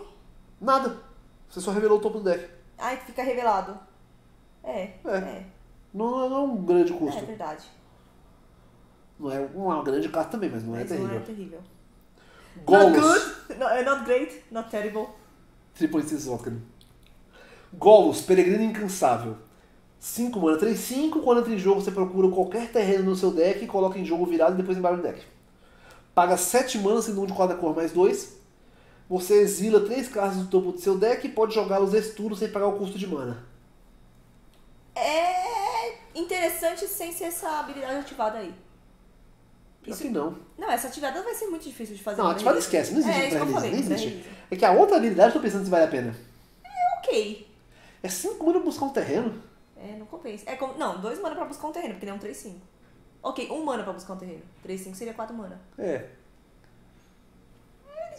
Nada. Você só revelou o topo do deck. Ah, fica revelado. É. Não, não é um grande custo. É verdade. Não é uma grande carta também, mas não é terrível. Não é terrível. Golos. Not good, not great, not terrible. Triple Instance Vodka. Golos, Peregrino Incansável. 5 mana, 3/5. Quando entra em jogo, você procura qualquer terreno no seu deck, coloca em jogo virado e depois embaralha o deck. Paga 7 mana, sendo um de cada cor mais 2. Você exila 3 cartas do topo do seu deck e pode jogá-los esse turno sem pagar o custo de mana. É interessante sem ser essa habilidade ativada aí. Isso que não. Não, essa ativada vai ser muito difícil de fazer. Não, ativada esquece, não existe. Não existe. É que a outra habilidade, tô pensando se vale a pena. É ok. É 5 mana pra buscar um terreno? É, não compensa. É como, não, 2 mana pra buscar um terreno, porque não é um 3/5. Ok, 1 mana pra buscar um terreno. 3/5 seria 4 mana. É.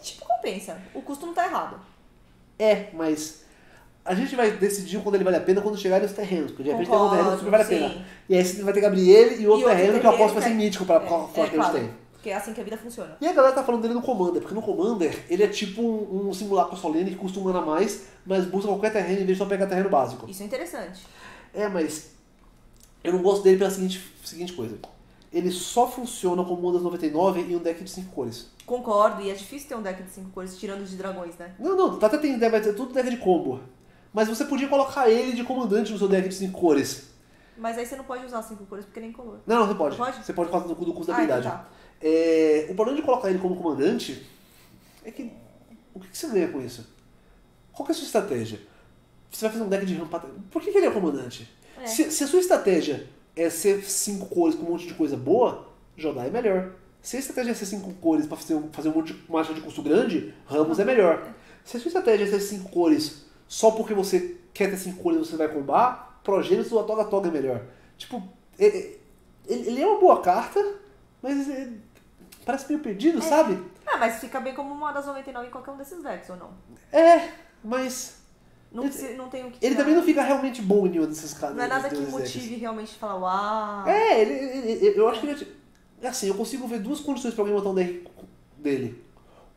Tipo, compensa. O custo não tá errado. É, mas a gente vai decidir quando ele vale a pena quando chegarem os terrenos. Porque de repente tem um terreno que super vale a pena. E aí você vai ter Gabriele e outro terreno que eu aposto vai ser mítico pra qualquer que a gente tem. Porque é assim que a vida funciona. E a galera tá falando dele no Commander, porque no Commander ele é tipo um simulacro solene que custa 1 mana a mais, mas busca qualquer terreno em vez de só pegar terreno básico. Isso é interessante. É, mas eu não gosto dele pela seguinte coisa. Ele só funciona como um das 99 e um deck de 5 cores. Concordo, e é difícil ter um deck de 5 cores, tirando os de dragões, né? Não, até tem ideia, vai ter tudo deck de combo. Mas você podia colocar ele de comandante no seu deck de 5 cores. Mas aí você não pode usar 5 cores porque nem color. Não, você pode. Você pode colocar no custo da habilidade. Tá. O problema de colocar ele como comandante é que... O que você ganha com isso? Qual que é a sua estratégia? Você vai fazer um deck de rampa. Por que ele é o comandante? É. Se a sua estratégia é ser 5 cores com um monte de coisa boa, Jodai é melhor. Se a estratégia é ser 5 cores pra fazer um monte de marcha de custo grande, Ramos é melhor. Se a sua estratégia é ser 5 cores só porque você quer ter 5 cores e você vai combar, Progênitos do Atoga Toga é melhor. Tipo, ele é uma boa carta, mas parece meio perdido, sabe? Ah, mas fica bem como uma das 99 em qualquer um desses decks, ou não? É, mas... Não tem o que ele também não fica realmente bom em nenhum desses caras. Não é nada que motive realmente falar, uau... É, eu acho que ele... Assim, eu consigo ver duas condições pra alguém montar um deck dele.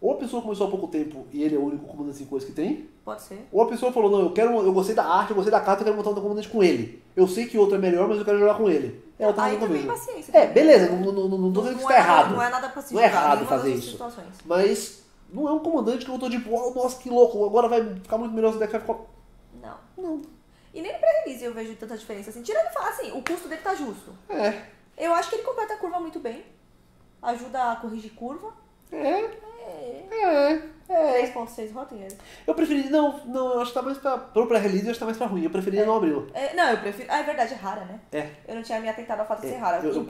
Ou a pessoa começou há pouco tempo e ele é o único comandante de 5 cores que tem. Pode ser. Ou a pessoa falou, não, eu gostei da arte, eu gostei da carta, eu quero montar um comandante com ele. Eu sei que outro é melhor, mas eu quero jogar com ele. É outra coisa também. É, beleza, não tô dizendo que isso tá errado. Não é nada pra se jogar. Não é errado fazer isso. Mas... Não é um comandante que eu tô tipo, oh, nossa, que louco, agora vai ficar muito melhor se o deck vai ficar... Não. E nem no pré-release eu vejo tanta diferença, assim. Tirando assim, o custo dele tá justo. É. Eu acho que ele completa a curva muito bem. Ajuda a corrigir curva. É. 3.6 rotem ele. Eu preferi... Não, eu acho que tá mais pra... Pro pré-release eu acho que tá mais pra ruim. Eu preferia não abri-lo. Não, eu prefiro... Ah, é verdade, é rara, né? É. Eu não tinha me atentado ao fato de ser rara. Eu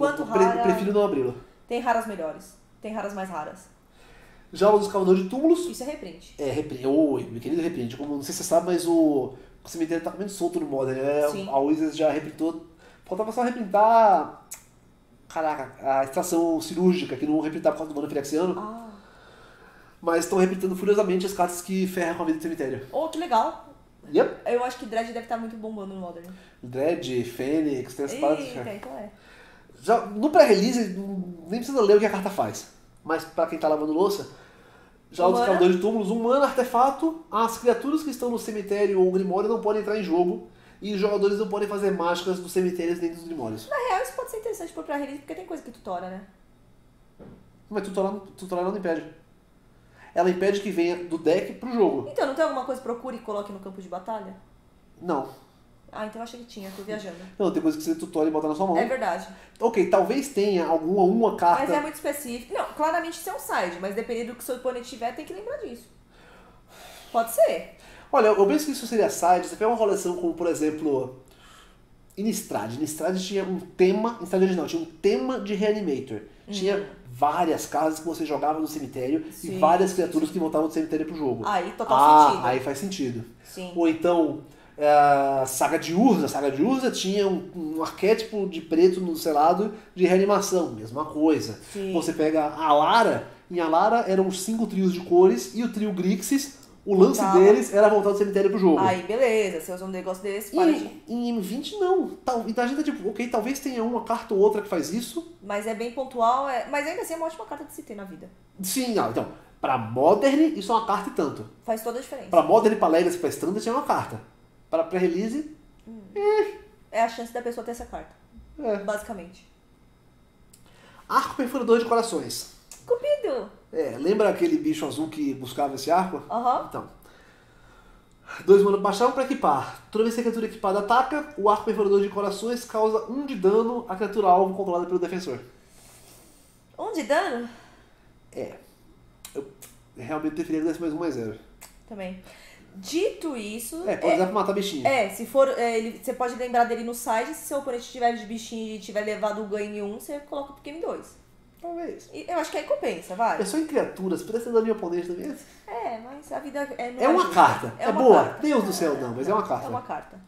prefiro não abri-lo. Tem raras melhores. Tem raras mais raras. Jaula dos Cavadores de Túmulos. Isso é reprint. É, reprint. Oi, meu querido reprint. Como, não sei se você sabe, mas o cemitério tá comendo solto no Modern. Né? A Isis já reprintou. Faltava só reprintar... Caraca, a extração cirúrgica, que não reprintar por causa do mana firexiano. Ah. Mas estão reprintando furiosamente as cartas que ferram com a vida do cemitério. Oh, que legal. Yep. Eu acho que Dredd deve estar muito bombando no Modern. Dredd, Fênix, tem as paradas. Então é. Já, no pré-release, nem precisa ler o que a carta faz. Mas pra quem tá lavando louça... Já os Cavadores de Túmulos, um mana, artefato, as criaturas que estão no cemitério ou grimório não podem entrar em jogo, e os jogadores não podem fazer mágicas dos cemitérios nem dos grimórios. Na real, isso pode ser interessante pra release, porque tem coisa que tutora, né? Mas tutora não impede. Ela impede que venha do deck pro jogo. Então, não tem alguma coisa que procure e coloque no campo de batalha? Não. Ah, então eu achei que tinha, tô viajando. Não, tem coisa que você tutora e bota na sua mão. É verdade. Ok, talvez tenha uma carta... Mas é muito específico. Não, claramente isso é um side, mas dependendo do que seu oponente tiver, tem que lembrar disso. Pode ser. Olha, eu penso que isso seria side. Você pega uma coleção como, por exemplo, Innistrad. Innistrad tinha um tema... Innistrad original tinha um tema de Reanimator. Tinha várias casas que você jogava no cemitério e várias criaturas que montavam do cemitério pro jogo. Aí total sentido. Aí faz sentido. Sim. Ou então... A saga de Urza tinha um arquétipo de preto no selado de reanimação, mesma coisa. Sim. Você pega a Alara, em Alara eram os 5 trios de cores e o trio Grixis, o lance deles era voltar do cemitério pro jogo. Aí beleza, você usa um negócio desse, em M20 não. Então a gente tá tipo, ok, talvez tenha uma carta ou outra que faz isso. Mas é bem pontual, mas ainda assim é uma ótima carta de se ter na vida. Sim, então, pra Modern isso é uma carta e tanto. Faz toda a diferença. Pra Modern, pra Legacy, pra Standard é uma carta. Para pré-release, é a chance da pessoa ter essa carta. É. Basicamente. Arco perfurador de corações. Cupido! É, lembra aquele bicho azul que buscava esse arco? Aham. Uhum. Então. 2 mana paixão para equipar. Toda vez que a criatura equipada ataca, o arco perfurador de corações causa 1 de dano à criatura alvo controlada pelo defensor. 1 de dano? É. Eu realmente preferia que desse mais 1 mais 0. Também. Dito isso... É, pode usar pra matar bichinho. É, se for... É, ele, você pode lembrar dele no site, se seu oponente tiver de bichinho e tiver levado o ganho em 1, você coloca o pequeno em 2. Talvez. E eu acho que aí compensa, vai. É só em criaturas, parece ser da minha oponente também. É, mas a vida... É uma carta. É uma boa. Carta. Deus do céu, não, mas não, é uma carta. É uma carta.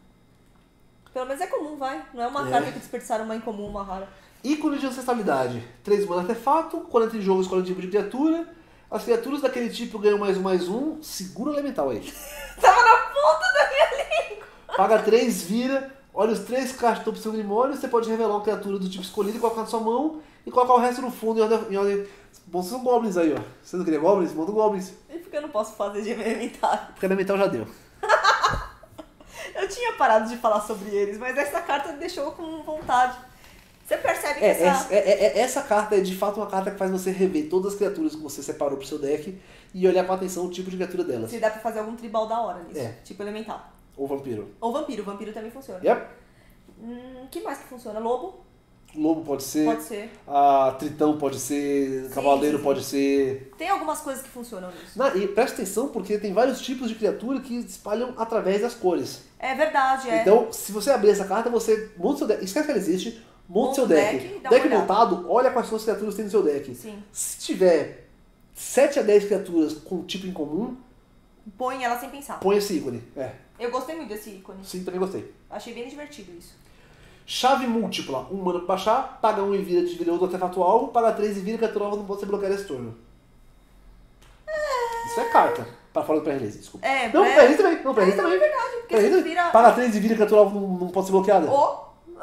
Pelo menos é comum, vai. Não é uma carta que desperdiçaram uma incomum, uma rara. Ícone de ancestralidade. 3 mana artefato, quando entra em jogo escolhe um tipo de criatura. As criaturas daquele tipo ganham +1/+1, segura elemental aí. Tava na ponta da minha língua. Paga 3, vira, olha os 3 cartas do topo do seu grimório, você pode revelar uma criatura do tipo escolhido e colocar na sua mão e colocar o resto no fundo em ordem... Bom, vocês são goblins aí, ó. Você não queria goblins? Manda goblins. E por que eu não posso fazer de elemental? Porque elemental já deu. Eu tinha parado de falar sobre eles, mas essa carta me deixou com vontade. Você percebe que essa carta é de fato uma carta que faz você rever todas as criaturas que você separou pro seu deck e olhar com atenção o tipo de criatura delas. Se dá pra fazer algum tribal da hora nisso. É. Tipo elemental. Ou vampiro. Ou vampiro. Vampiro também funciona. Yep. Que mais que funciona? Lobo? Lobo pode ser. Pode ser. Ah, tritão pode ser. Sim, cavaleiro sim. Pode ser. Tem algumas coisas que funcionam nisso. E presta atenção porque tem vários tipos de criatura que espalham através das cores. É verdade, é. Então, se você abrir essa carta, você monta seu deck. Esquece que ela existe. Monte seu deck. Deck montado, olha quais suas criaturas tem no seu deck. Sim. Se tiver 7 a 10 criaturas com tipo em comum, põe ela sem pensar. Põe esse ícone. É. Eu gostei muito desse ícone. Sim, também gostei. Achei bem divertido isso. Chave múltipla. 1 mana pra baixar, paga 1 e vira, desvira outro artefato alvo, paga 3 e vira, criatura alvo não pode ser bloqueada esse turno. Isso é carta. Pra fora do pré-release, desculpa. É, não, pré-release também. Não, pré-release também. É verdade, porque se vira... Paga 3 e vira, criatura alvo não pode ser bloqueada.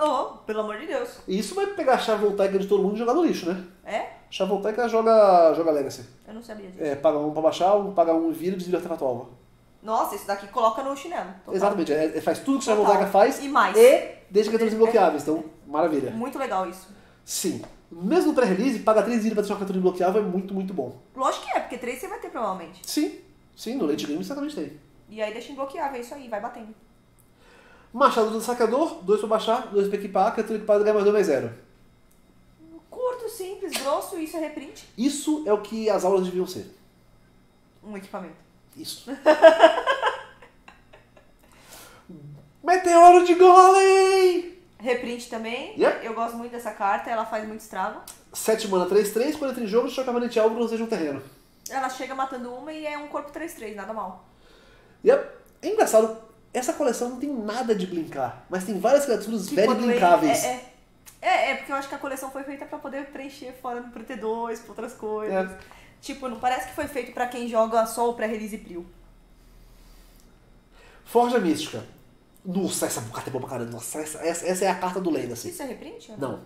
Oh, pelo amor de Deus. E isso vai pegar a chave voltaica de todo mundo e jogar no lixo, né? É? Chave voltaica joga Legacy. Eu não sabia disso. É, paga 1 pra baixar, paga 1 e vira, desvira o artefato alvo. Nossa, isso daqui coloca no chinelo. Total. Exatamente, faz tudo que a chave voltaica faz. E mais. E deixa que criaturas desbloqueáveis, então maravilha. Muito legal isso. Sim. Mesmo no pré-release, paga 3 e vira pra deixar uma criatura desbloqueável é muito, muito bom. Lógico que é, porque 3 você vai ter provavelmente. Sim, sim, no late game certamente tem. E aí deixa imbloqueável, é isso aí, vai batendo. Machado do Saqueador, 2 pra baixar, 2 pra equipar, criatura equipada ganha +2/+0. Curto, simples, grosso, isso é reprint? Isso é o que as aulas deviam ser. Um equipamento. Isso. Meteoro de Golem! Reprint também. Yeah. Eu gosto muito dessa carta, ela faz muito estrago. 7 mana 3/3, quando entra em jogo, choca a mana de alvo não seja um terreno. Ela chega matando uma e é um corpo 3/3, nada mal. Yep. É engraçado. Essa coleção não tem nada de blinkar, mas tem várias criaturas very blinkáveis. Porque eu acho que a coleção foi feita pra poder preencher fora do pro T2, pra outras coisas. É. Tipo, não parece que foi feito pra quem joga só o pré-release Pril. Forja Mística. Nossa, essa carta é boa pra caramba. Nossa, essa é a carta do Legacy. Isso é reprint? Não.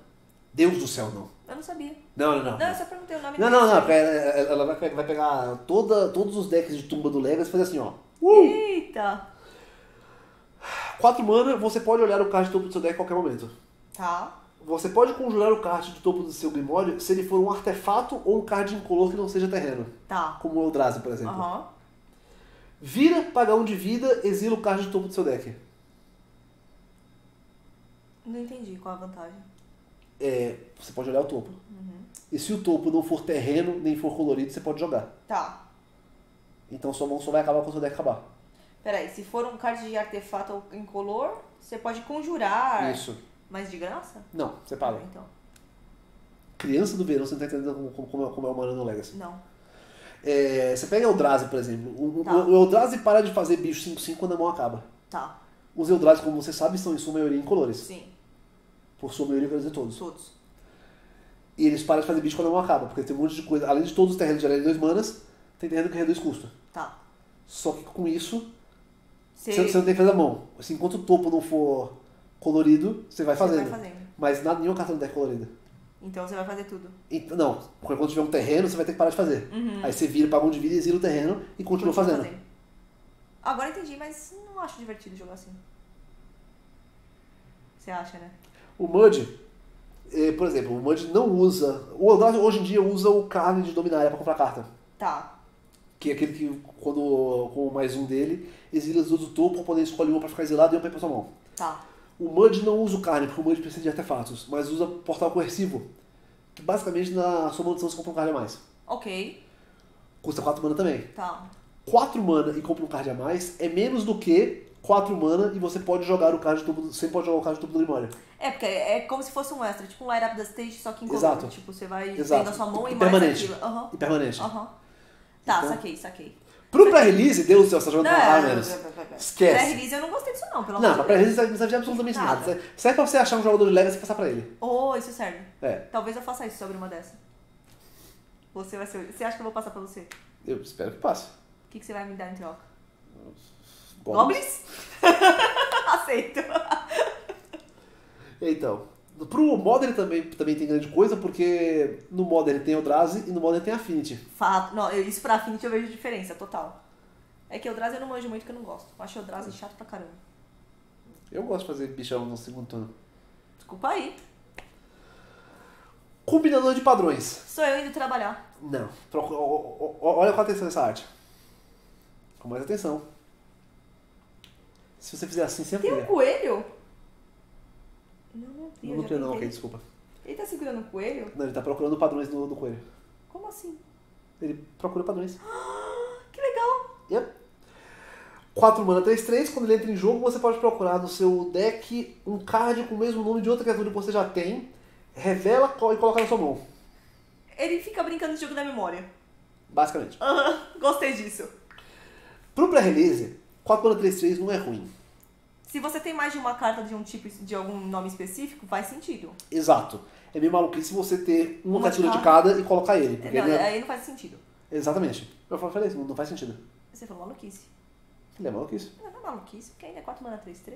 Deus do céu, não. Eu não sabia. Não, eu só perguntei o nome dela. Não. Ela vai pegar todos os decks de tumba do Legacy e fazer assim, ó. Eita! 4 mana, você pode olhar o card do topo do seu deck a qualquer momento. Tá. Você pode conjurar o card do topo do seu grimório se ele for um artefato ou um card incolor que não seja terreno. Tá. Como o Eldrazi, por exemplo. Aham. Vira, paga 1 de vida, exila o card do topo do seu deck. Não entendi qual a vantagem. Você pode olhar o topo. Uhum. E se o topo não for terreno, nem for colorido, você pode jogar. Tá. Então sua mão só vai acabar quando o seu deck acabar. Peraí, se for um card de artefato ou incolor, você pode conjurar. Isso. Mas de graça? Não, você paga. Então. Criança do verão, você não tá entendendo como é o Modern no Legacy. Não. Você pega Eldrazi, por exemplo. O Eldrazi para de fazer bicho 5/5 quando a mão acaba. Tá. Os Eldrazi, como você sabe, são em sua maioria incolores. Sim. Por sua maioria, eu quero dizer todos. Todos. E eles param de fazer bicho quando a mão acaba, porque tem um monte de coisa. Além de todos os terrenos de além de 2 manas, tem terreno que reduz custo. Tá. Só que com isso... Você não tem que fazer a mão. Assim, enquanto o topo não for colorido, você vai fazendo. Mas nenhuma carta no deck é colorida. Então você vai fazer tudo. Então, não. Porque quando tiver um terreno, você vai ter que parar de fazer. Uhum. Aí você vira, paga 1 de vida, exila o terreno e continua fazendo. Agora entendi, mas não acho divertido jogar assim. você acha, né? O Mud, por exemplo, o Mud não usa... O Eldrazi hoje em dia usa o Carne de Dominária pra comprar carta. Tá. Que é aquele que, quando com o mais um dele, exila os outros do topo, poder escolher uma pra ficar exilado e uma pra ir pra sua mão. Tá. O Mud não usa o Carne, porque o Mud precisa de artefatos, mas usa Portal Coercivo, que basicamente na sua manutenção você compra um card a mais. Ok. Custa 4 mana também. Tá. 4 mana e compra um card a mais é menos do que 4 mana e você pode jogar o card do topo, sempre pode jogar o card do topo da memória. É, porque é como se fosse um extra, tipo um Light Up the Stage, só que em color. Tipo, você vai na sua mão e permanente. Mais aquilo. Uhum. E permanente. Uhum. Tá, então, saquei. Pro pré-release, Deus do céu, você tá jogando pra esquece. Pré-release eu não gostei disso não, pelo amor de Deus. Não, pra pré-release não serve absolutamente nada. Serve pra você achar um jogador de Legacy e passar pra ele. Oh, isso serve. É. Talvez eu faça isso sobre uma dessa. Você vai ser... Você acha que eu vou passar pra você? Eu espero que passe. O que, que você vai me dar em troca? Goblins? Aceito. Então, pro Modern também tem grande coisa, porque no Modern tem Eldrazi e no Modern tem Affinity. Fato. Não, isso pra Affinity eu vejo diferença, total. É que Eldrazi eu não manjo muito, que eu não gosto. Eu acho Eldrazi chato pra caramba. Eu gosto de fazer bichão no segundo turno. Desculpa aí. Combinador de padrões. Sou eu indo trabalhar. Não. Olha com atenção essa arte. Com mais atenção. Se você fizer assim, sempre tem um coelho? Não tem não, ok, desculpa. Ele tá segurando o coelho? Não, ele tá procurando padrões do coelho. Como assim? Ele procura padrões. Que legal! Yep. 4 mana, 3/3. Quando ele entra em jogo, você pode procurar no seu deck um card com o mesmo nome de outra criatura que você já tem. Revela e coloca na sua mão. Ele fica brincando de jogo da memória. Basicamente. Gostei disso. Pro pré-release, 4 mana 3/3 não é ruim. Se você tem mais de uma carta de um tipo, de algum nome específico, faz sentido. Exato. É meio maluquice você ter uma cartilha de cada e colocar ele. Porque não, ele aí não faz sentido. Exatamente. Eu falei isso, não faz sentido. Você falou maluquice. Ele é maluquice. Não é maluquice, porque ainda é 4 mana 3/3.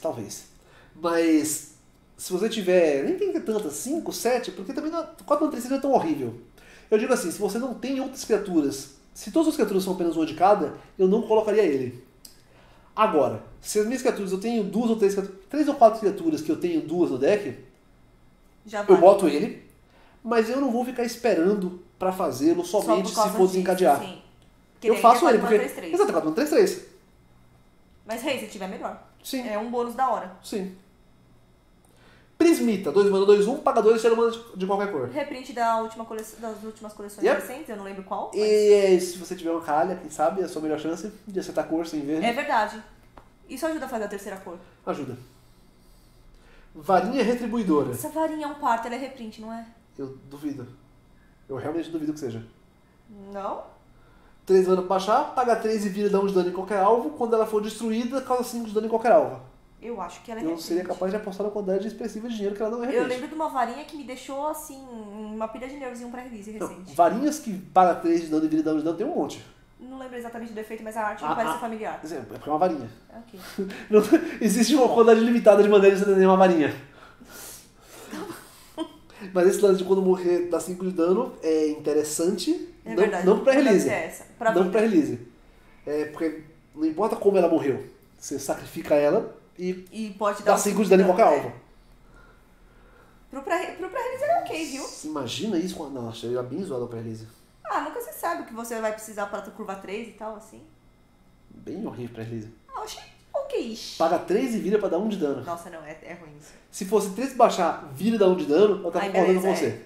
Talvez. Mas... Se você tiver, nem tem que ter tantas, 5, 7, porque também 4 mana 3/3 não é tão horrível. Eu digo assim, se você não tem outras criaturas, se todas as criaturas são apenas uma de cada, eu não colocaria ele. Agora, se as minhas criaturas, eu tenho 2 ou 3, 3 ou 4 criaturas que eu tenho 2 no deck, já eu boto ele, mas eu não vou ficar esperando pra fazê-lo somente se for desencadear. Sim. Eu faço ele, porque... Exato, 4 mana 3/3. Mas, se tiver melhor. Sim. É um bônus da hora. Sim. Prismita, 2 mana, 2/1, paga 2 e tira mana de qualquer cor. Reprint das últimas coleções recentes, eu não lembro qual. Mas... E se você tiver uma Kaalia, quem sabe, é a sua melhor chance de acertar cor sem verde. É verdade. Isso ajuda a fazer a terceira cor? Ajuda. Varinha retribuidora. Essa varinha é um quarto, ela é reprint, não é? Eu duvido. Eu realmente duvido que seja. Não? 3 mana pra baixar, paga 3 e vira dá 1 de dano em qualquer alvo. Quando ela for destruída, causa 5 de dano em qualquer alvo. Eu acho que ela é reprint. Eu seria capaz de apostar na quantidade expressiva de dinheiro que ela não é reprint. Eu lembro de uma varinha que me deixou, assim, uma pilha de nervosinho pra release recente. Não, varinhas que para 3 de dano e vira dano de dano tem um monte. Não lembro exatamente do efeito, mas a arte não parece ser familiar. É porque é uma varinha. Okay. Não, existe uma quantidade limitada de maneiras de você ter uma varinha. Mas esse lance de quando morrer dá 5 de dano é interessante. É verdade. Não pra release. Não pra release. É porque não importa como ela morreu. Você sacrifica ela. E pode dar 5 de dano em qualquer alvo. Pro pré-release é ok, viu? Imagina isso com... Não, achei bem zoado o pré-release. Ah, nunca se sabe o que você vai precisar pra curva 3 e tal, assim. Bem horrível pré-release. Ah, achei ok. Paga 3 e vira pra dar 1 de dano. Nossa, não, é ruim isso. Se fosse 3 baixar, vira e dá 1 de dano, eu tava concordando com você.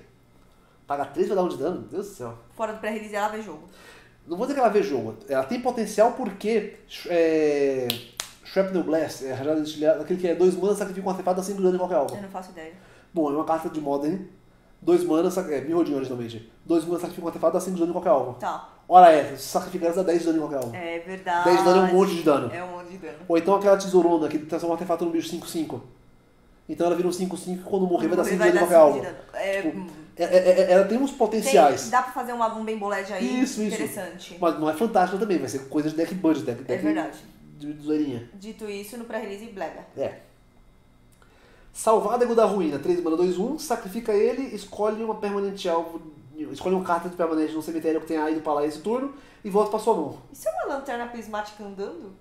Paga 3 pra dar 1 de dano? Meu Deus do céu. Fora do pré-release, ela vê jogo. Não vou dizer que ela vê jogo. Ela tem potencial porque... Shrapnel Blast, rajada de estilhaço, aquele que é 2 mana, sacrifica um artefato, dá 5 de dano em qualquer alvo. Eu não faço ideia. Bom, é uma carta de Modern, 2 mana, sacrifica... Mil rodinhas originalmente. 2 mana, sacrifica um artefato, dá 5 de dano em qualquer alvo. Tá. Ora essa, se sacrificar essa, dá 10 de dano em qualquer alvo. É verdade. 10 de dano é um monte de dano. É um monte de dano. Ou então aquela tesourona, que transforma um artefato no bicho 5/5. Então ela vira um 5/5 e quando morrer vai dar 5 de dano em qualquer alvo. Ela tem uns potenciais. Dá pra fazer um bem boled aí, isso, interessante. Isso. Mas não é fantástico também, vai ser coisa de deck budget. É verdade. Dito isso, no pré-release bleda. É. Salvadego da Ruína, 3 mana, 2/1, sacrifica ele, escolhe uma permanente alvo, escolhe uma carta de permanente no cemitério que tenha ido pra lá esse turno e volta pra sua mão. Isso é uma lanterna prismática andando?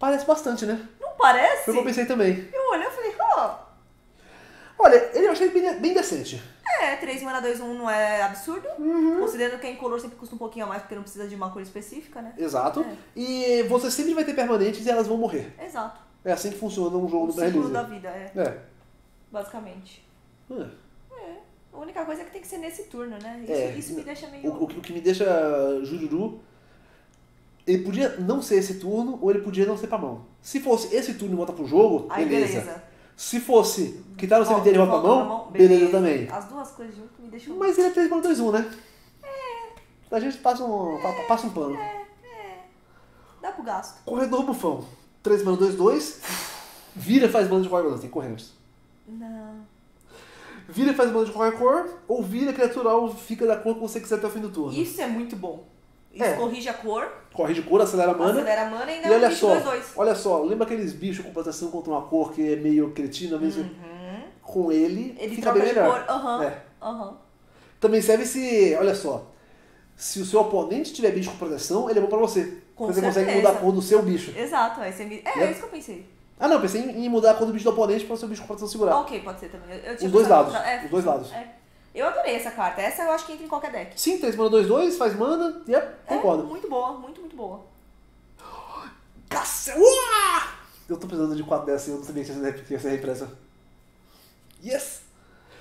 Parece bastante, né? Não parece? Foi o que eu pensei também. Eu olhei e falei, ó... Oh. Olha, eu achei bem decente. É, 3 mana 2, 1 não é absurdo. Uhum. Considerando que a incolor sempre custa um pouquinho a mais, porque não precisa de uma cor específica, né? Exato. É. E você sempre vai ter permanentes e elas vão morrer. Exato. É assim que funciona um jogo do Berlim. O ciclo da vida, é. É. Basicamente. É. A única coisa é que tem que ser nesse turno, né? Isso, é. Isso me deixa meio... O que me deixa jururu... Ele podia não ser esse turno, ou ele podia não ser pra mão. Se fosse esse turno e volta pro jogo, aí, beleza. Se fosse que tá no cemitério e volta pra mão, beleza também. As duas coisas junto me deixam... Mas ele é 3-2-1, né? É. A gente passa um pano. É. Dá pro gasto. Corredor bufão. 3-2-2. Vira e faz banda de qualquer cor. Tem correntes. Não. Vira e faz banda de qualquer cor, ou vira criatural, fica da cor que você quiser até o fim do turno. Isso é muito bom. Isso é. Corrige a cor. Corrige a cor, acelera a mana. Acelera a mana e ainda é um bicho 2-2. Olha só, lembra aqueles bichos com proteção contra uma cor que é meio cretina mesmo? Uhum. Com ele, ele fica bem melhor. Também serve se, olha só, se o seu oponente tiver bicho com proteção, ele é bom pra você. Com você certeza. Consegue mudar a cor do seu bicho. Exato, aí você me... é isso que eu pensei. Ah não, pensei em mudar a cor do bicho do oponente para o seu bicho com proteção segurar. Ok, pode ser também. Os dois lados, os dois lados. Eu adorei essa carta. Essa eu acho que entra em qualquer deck. Sim, 3 mana 2-2, faz mana. Yep, concordo. É muito boa, muito boa. Cacete! Eu tô precisando de 4 dessas e eu não sabia que ia ser represa. Yes!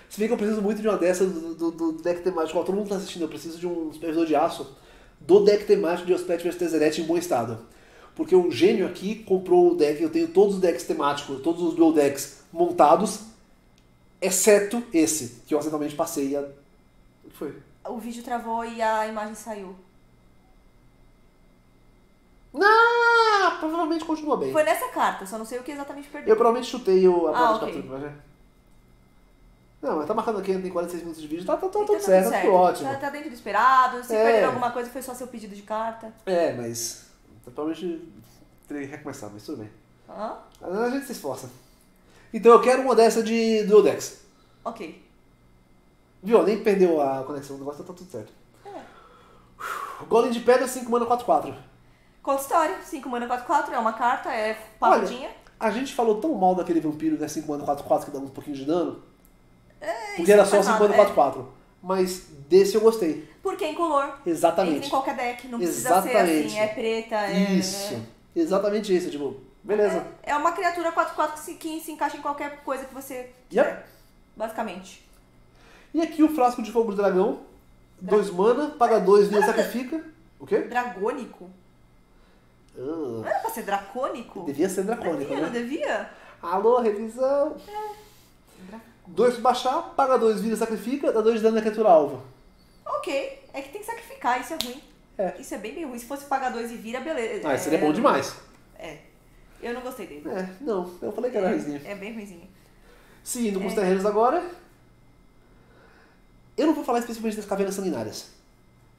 Se bem que eu preciso muito de uma dessas do deck temático. Todo mundo tá assistindo, eu preciso de um supervisor de aço do deck temático de Ospet vs Tezzeret em bom estado. Porque o gênio aqui comprou o deck, eu tenho todos os decks temáticos, todos os dual decks montados. Exceto esse, que eu acidentalmente passei a... O que foi? O vídeo travou e a imagem saiu. Não! Provavelmente continua bem. Foi nessa carta, só não sei o que exatamente perdeu. Eu provavelmente chutei a bola de captura, mas é... Não, mas tá marcando aqui, tem 46 minutos de vídeo, tá tudo certo, tá tudo ótimo. Tá dentro do esperado, se perdeu alguma coisa foi só seu pedido de carta. É, mas... Provavelmente teria que recomeçar, mas tudo bem. Hã? A gente se esforça. Então eu quero uma dessa de Dual Dex. Ok. Viu? Nem perdeu a conexão do negócio, tá tudo certo. É. Golem de Pedra, 5 mana 4/4. Conta história, 5 mana 4/4, é uma carta, é paradinha. Olha, a gente falou tão mal daquele vampiro, né? 5 mana 4/4 que dá um pouquinho de dano. É, porque era só 5 mana 4/4. Mas desse eu gostei. Porque é incolor. Exatamente. Entra em qualquer deck, não precisa ser assim, é preta, é... Isso, exatamente isso, tipo... Beleza. É uma criatura 4/4 que se encaixa em qualquer coisa que você quiser, basicamente. E aqui o Frasco de Fogo do Dragão, 2 mana, paga 2, vira sacrifica. O quê? Dragônico? Não era pra ser dracônico? Devia ser dracônico, devia, né? Não devia? Alô, revisão. 2 baixar, paga 2, vira sacrifica, dá 2 de dano na criatura alvo. Ok, é que tem que sacrificar, isso é ruim. É. Isso é bem ruim. Se fosse pagar 2 e vira, beleza. Ah, seria bom demais. É. Eu não gostei dele. É, não. Eu falei que era ruimzinho. É bem ruimzinho. Seguindo com os terrenos agora. Eu não vou falar especificamente das Cavernas Sanguinárias.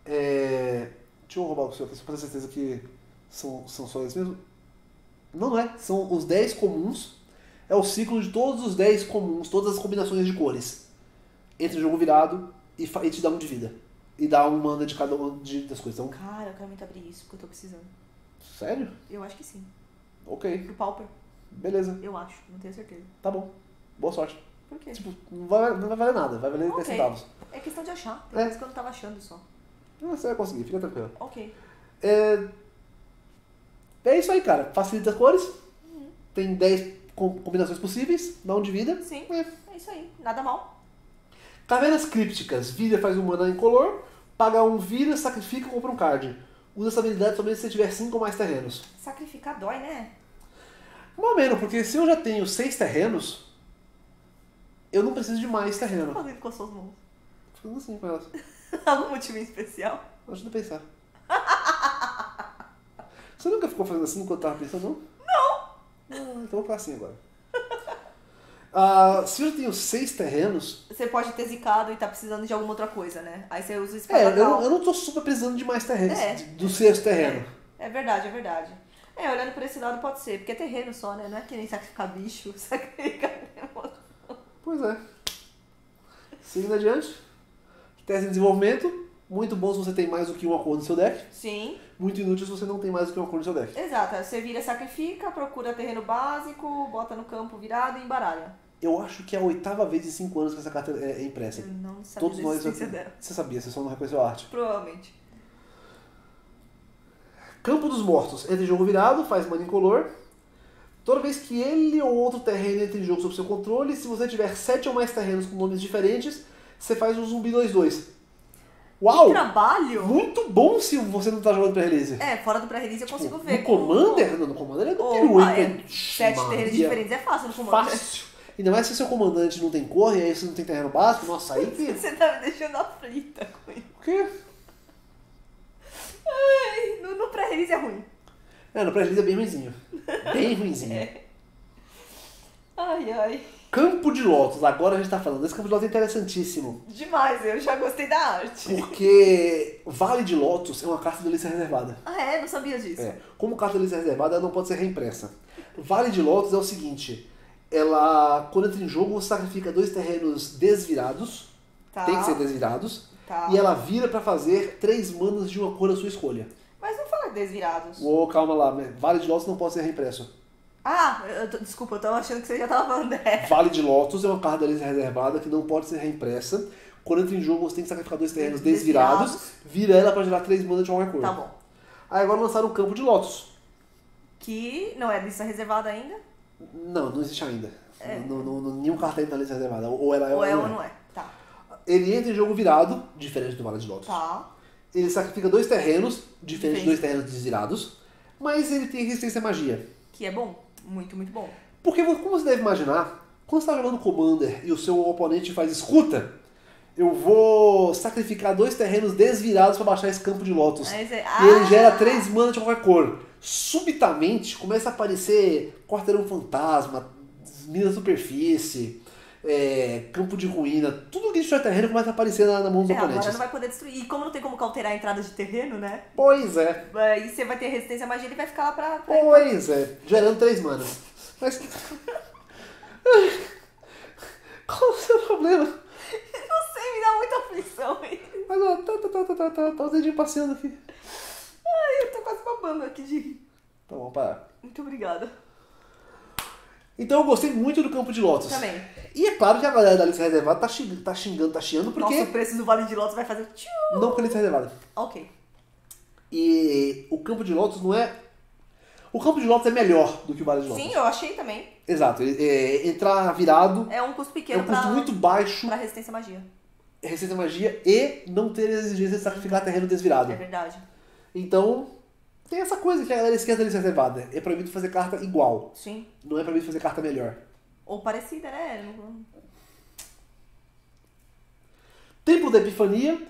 Deixa eu roubar o seu aqui, só pra ter certeza que são só eles mesmo. Não é. São os 10 comuns. É o ciclo de todos os 10 comuns, todas as combinações de cores. Entra no jogo virado e te dá 1 de vida. E dá 1 mana de cada uma das coisas. Então, cara, eu quero muito abrir isso, porque eu tô precisando. Sério? Eu acho que sim. Ok. Do Pauper. Beleza. Eu acho, não tenho certeza. Tá bom. Boa sorte. Por quê? Tipo, não vai valer nada, vai valer 10 centavos. É questão de achar, tem coisas que eu não tava achando só. Você vai conseguir, fica tranquilo. Ok. É isso aí, cara. Facilita as cores. Tem 10 combinações possíveis, dá 1 de vida. Sim, é isso aí. Nada mal. Cavernas Crípticas. Vira, faz 1 mana incolor. Paga 1, vira, sacrifica, compra um card. Usa essa habilidade somente se você tiver 5 ou mais terrenos. Sacrificar dói, né? Mais ou menos, porque se eu já tenho 6 terrenos, eu não preciso de mais terreno. O que você tá fazendo com as suas mãos? Tô fazendo assim com elas. Algum motivo especial? Ajuda a pensar. Você nunca ficou fazendo assim enquanto eu tava pensando, não? Não. Então vou ficar assim agora. Se eu tenho 6 terrenos... Você pode ter zicado e tá precisando de alguma outra coisa, né? Aí você usa o espadacal. Eu não tô super precisando de mais terrenos, do sexto terreno. É verdade, é verdade. É, olhando por esse lado pode ser, porque é terreno só, né? Não é que nem sacrificar bicho, sacrificar emoção. Pois é. Seguindo adiante. Teste de desenvolvimento. Muito bom se você tem mais do que uma cor no seu deck. Sim. Muito inútil se você não tem mais do que uma cor no seu deck. Exato. Você vira, sacrifica, procura terreno básico, bota no campo virado e embaralha. Eu acho que é a 8ª vez em 5 anos que essa carta é impressa. Eu não sabia da existência dela. Você sabia, você só não reconheceu a arte. Provavelmente. Campo dos Mortos. Entra em jogo virado, faz mana incolor. Toda vez que ele ou outro terreno entra em jogo sob seu controle, se você tiver 7 ou mais terrenos com nomes diferentes, você faz um zumbi 2-2. Uau! Que trabalho! Muito bom se você não tá jogando pré-release. É, fora do pré-release eu consigo ver. No Commander? Não, no Commander é do Peru. 7 terrenos diferentes é fácil no Commander. Fácil. Ainda mais se o seu comandante não tem cor e aí você não tem terreno básico. Nossa, aí que... Você tá me deixando aflita com isso. O quê? Ai, no pré-release é ruim. É, no pré-release é bem ruimzinho. Bem ruimzinho. É. Ai, ai. Campo de Lótus, agora a gente tá falando. Esse Campo de Lótus é interessantíssimo. Demais, eu já gostei da arte. Porque Vale de Lótus é uma carta de lista reservada. Ah é? Não sabia disso. É. Como carta de lista reservada, ela não pode ser reimpressa. Vale de Lótus é o seguinte, ela, quando entra em jogo, sacrifica 2 terrenos desvirados. Tá. Tem que ser desvirados. Tá. E ela vira pra fazer 3 manas de uma cor da sua escolha. Mas não fala desvirados. Ô, calma lá. Vale de Lótus não pode ser reimpresso. Ah, desculpa, eu tava achando que você já tava falando dessa. Vale de Lótus é uma carta da lista reservada que não pode ser reimpressa. Quando entra em jogo, você tem que sacrificar 2 terrenos desvirados, vira ela pra gerar 3 manas de qualquer cor. Tá bom. Aí agora lançaram o Campo de Lótus. Que não é lista reservada ainda? Não, não existe ainda. É. Nenhum cartão tá na lista reservada. Ou ela é ou não é. Não é. Tá. Ele entra em jogo virado, diferente do Vale de Lótus. Tá. Ele sacrifica 2 terrenos, diferente de 2 terrenos desvirados, mas ele tem resistência à magia. Que é bom. Muito, muito bom. Porque, como você deve imaginar, quando você está jogando Commander e o seu oponente faz escuta, eu vou sacrificar 2 terrenos desvirados para baixar esse Campo de Lótus. E ele gera 3 manas de qualquer cor. Subitamente, começa a aparecer Quarteirão Fantasma, Minas da Superfície, Campo de Ruína. Tudo que destrói terreno começa a aparecer na mão dos oponentes. Agora não vai poder destruir. E como não tem como cauterar a entrada de terreno, né? Pois é. E você vai ter resistência à magia, ele vai ficar lá pra... Pois é. Gerando 3 manas. Mas... Qual o seu problema? Não sei, me dá muita aflição. Mas ó, tá os dedinhos passeando aqui. Ai, eu tô quase babando aqui de rir. Tá bom, parar. Muito obrigada. Então eu gostei muito do Campo de Lótus. Também. E é claro que a galera da lista reservada tá chiando porque... Nossa, o preço do Vale de Lótus vai fazer... Tchum! Não, porque a lista reservada. Ok. E o Campo de Lótus não é... O Campo de Lótus é melhor do que o Vale de Lótus. Sim, eu achei também. Exato. Entrar virado... É um custo pequeno pra... É um custo muito baixo. Pra resistência à magia. Resistência à magia e não ter exigência de sacrificar terreno desvirado. É verdade. Então... Tem essa coisa que a galera esquece da lista reservada. É proibido fazer carta igual. Sim. Não é proibido fazer carta melhor. Ou parecida, né? Templo da Epifania.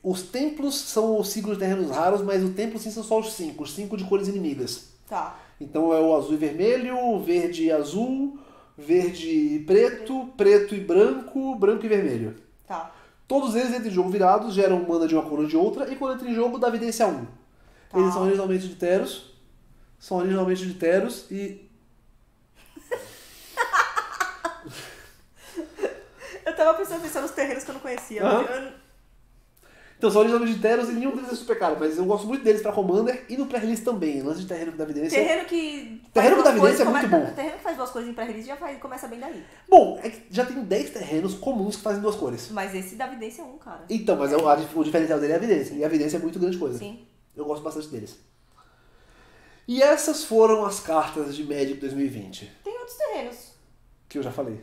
Os templos são os 5 de terrenos raros, mas o templo sim são só os 5. Os 5 de cores inimigas. Tá. Então é o azul e vermelho, verde e azul, verde e preto, preto e branco, branco e vermelho. Tá. Todos eles entram em jogo virados, geram mana de uma cor ou de outra, e quando entra em jogo dá evidência 1. Tá. Eles são originalmente de Teros. E... Eu tava pensando nos terrenos que eu não conhecia. Uhum. Então, são originalmente de Teros e nenhum deles é super caro. Mas eu gosto muito deles pra Commander e no pré-release também. Lance de terreno que dá evidência. Terreno que dá evidência é muito bom. Terreno que faz 2 cores em pré-release começa bem daí. Bom, é que já tem 10 terrenos comuns que fazem 2 cores. Mas esse dá evidência 1, cara. Então, mas o diferencial dele é a evidência. E a evidência é muito grande coisa. Sim. Eu gosto bastante deles. E essas foram as cartas de Magic 2020. Tem outros terrenos. Que eu já falei.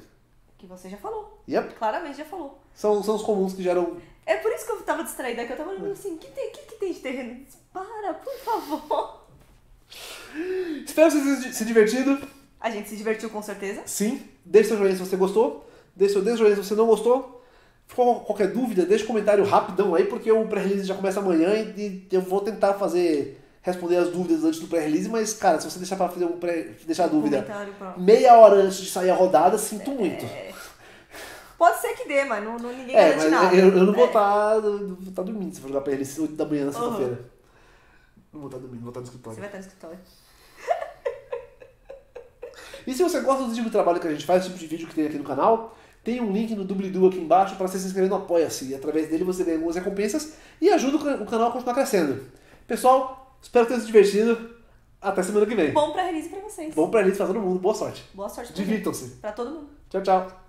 Que você já falou. Yep. Claramente já falou. São os comuns que geram... É por isso que eu tava distraída, que eu tava olhando assim, que tem de terreno? Para, por favor. Espero que vocês tenham se divertido. A gente se divertiu com certeza. Sim. Deixe seu joinha se você gostou. Deixe seu joinha se você não gostou. Ficou qualquer dúvida, deixa um comentário rapidão aí, porque o pré-release já começa amanhã e eu vou tentar responder as dúvidas antes do pré-release, mas, cara, se você deixar pra fazer deixar a dúvida meia hora antes de sair a rodada, sinto muito. Pode ser que dê, mas ninguém garante nada. Eu não vou estar dormindo se for jogar pré-release 8 da manhã na sexta-feira. Não vou estar dormindo, vou estar no escritório. Você vai estar no escritório. E se você gosta do tipo de trabalho que a gente faz, do tipo de vídeo que tem aqui no canal... Tem um link no Doobly-Doo aqui embaixo para você se inscrever no Apoia-se. E através dele você ganha algumas recompensas e ajuda o canal a continuar crescendo. Pessoal, espero ter se divertido. Até semana que vem. Bom pra release pra vocês. Bom pra release pra todo mundo. Boa sorte. Boa sorte. Divirtam-se. Pra todo mundo. Tchau, tchau.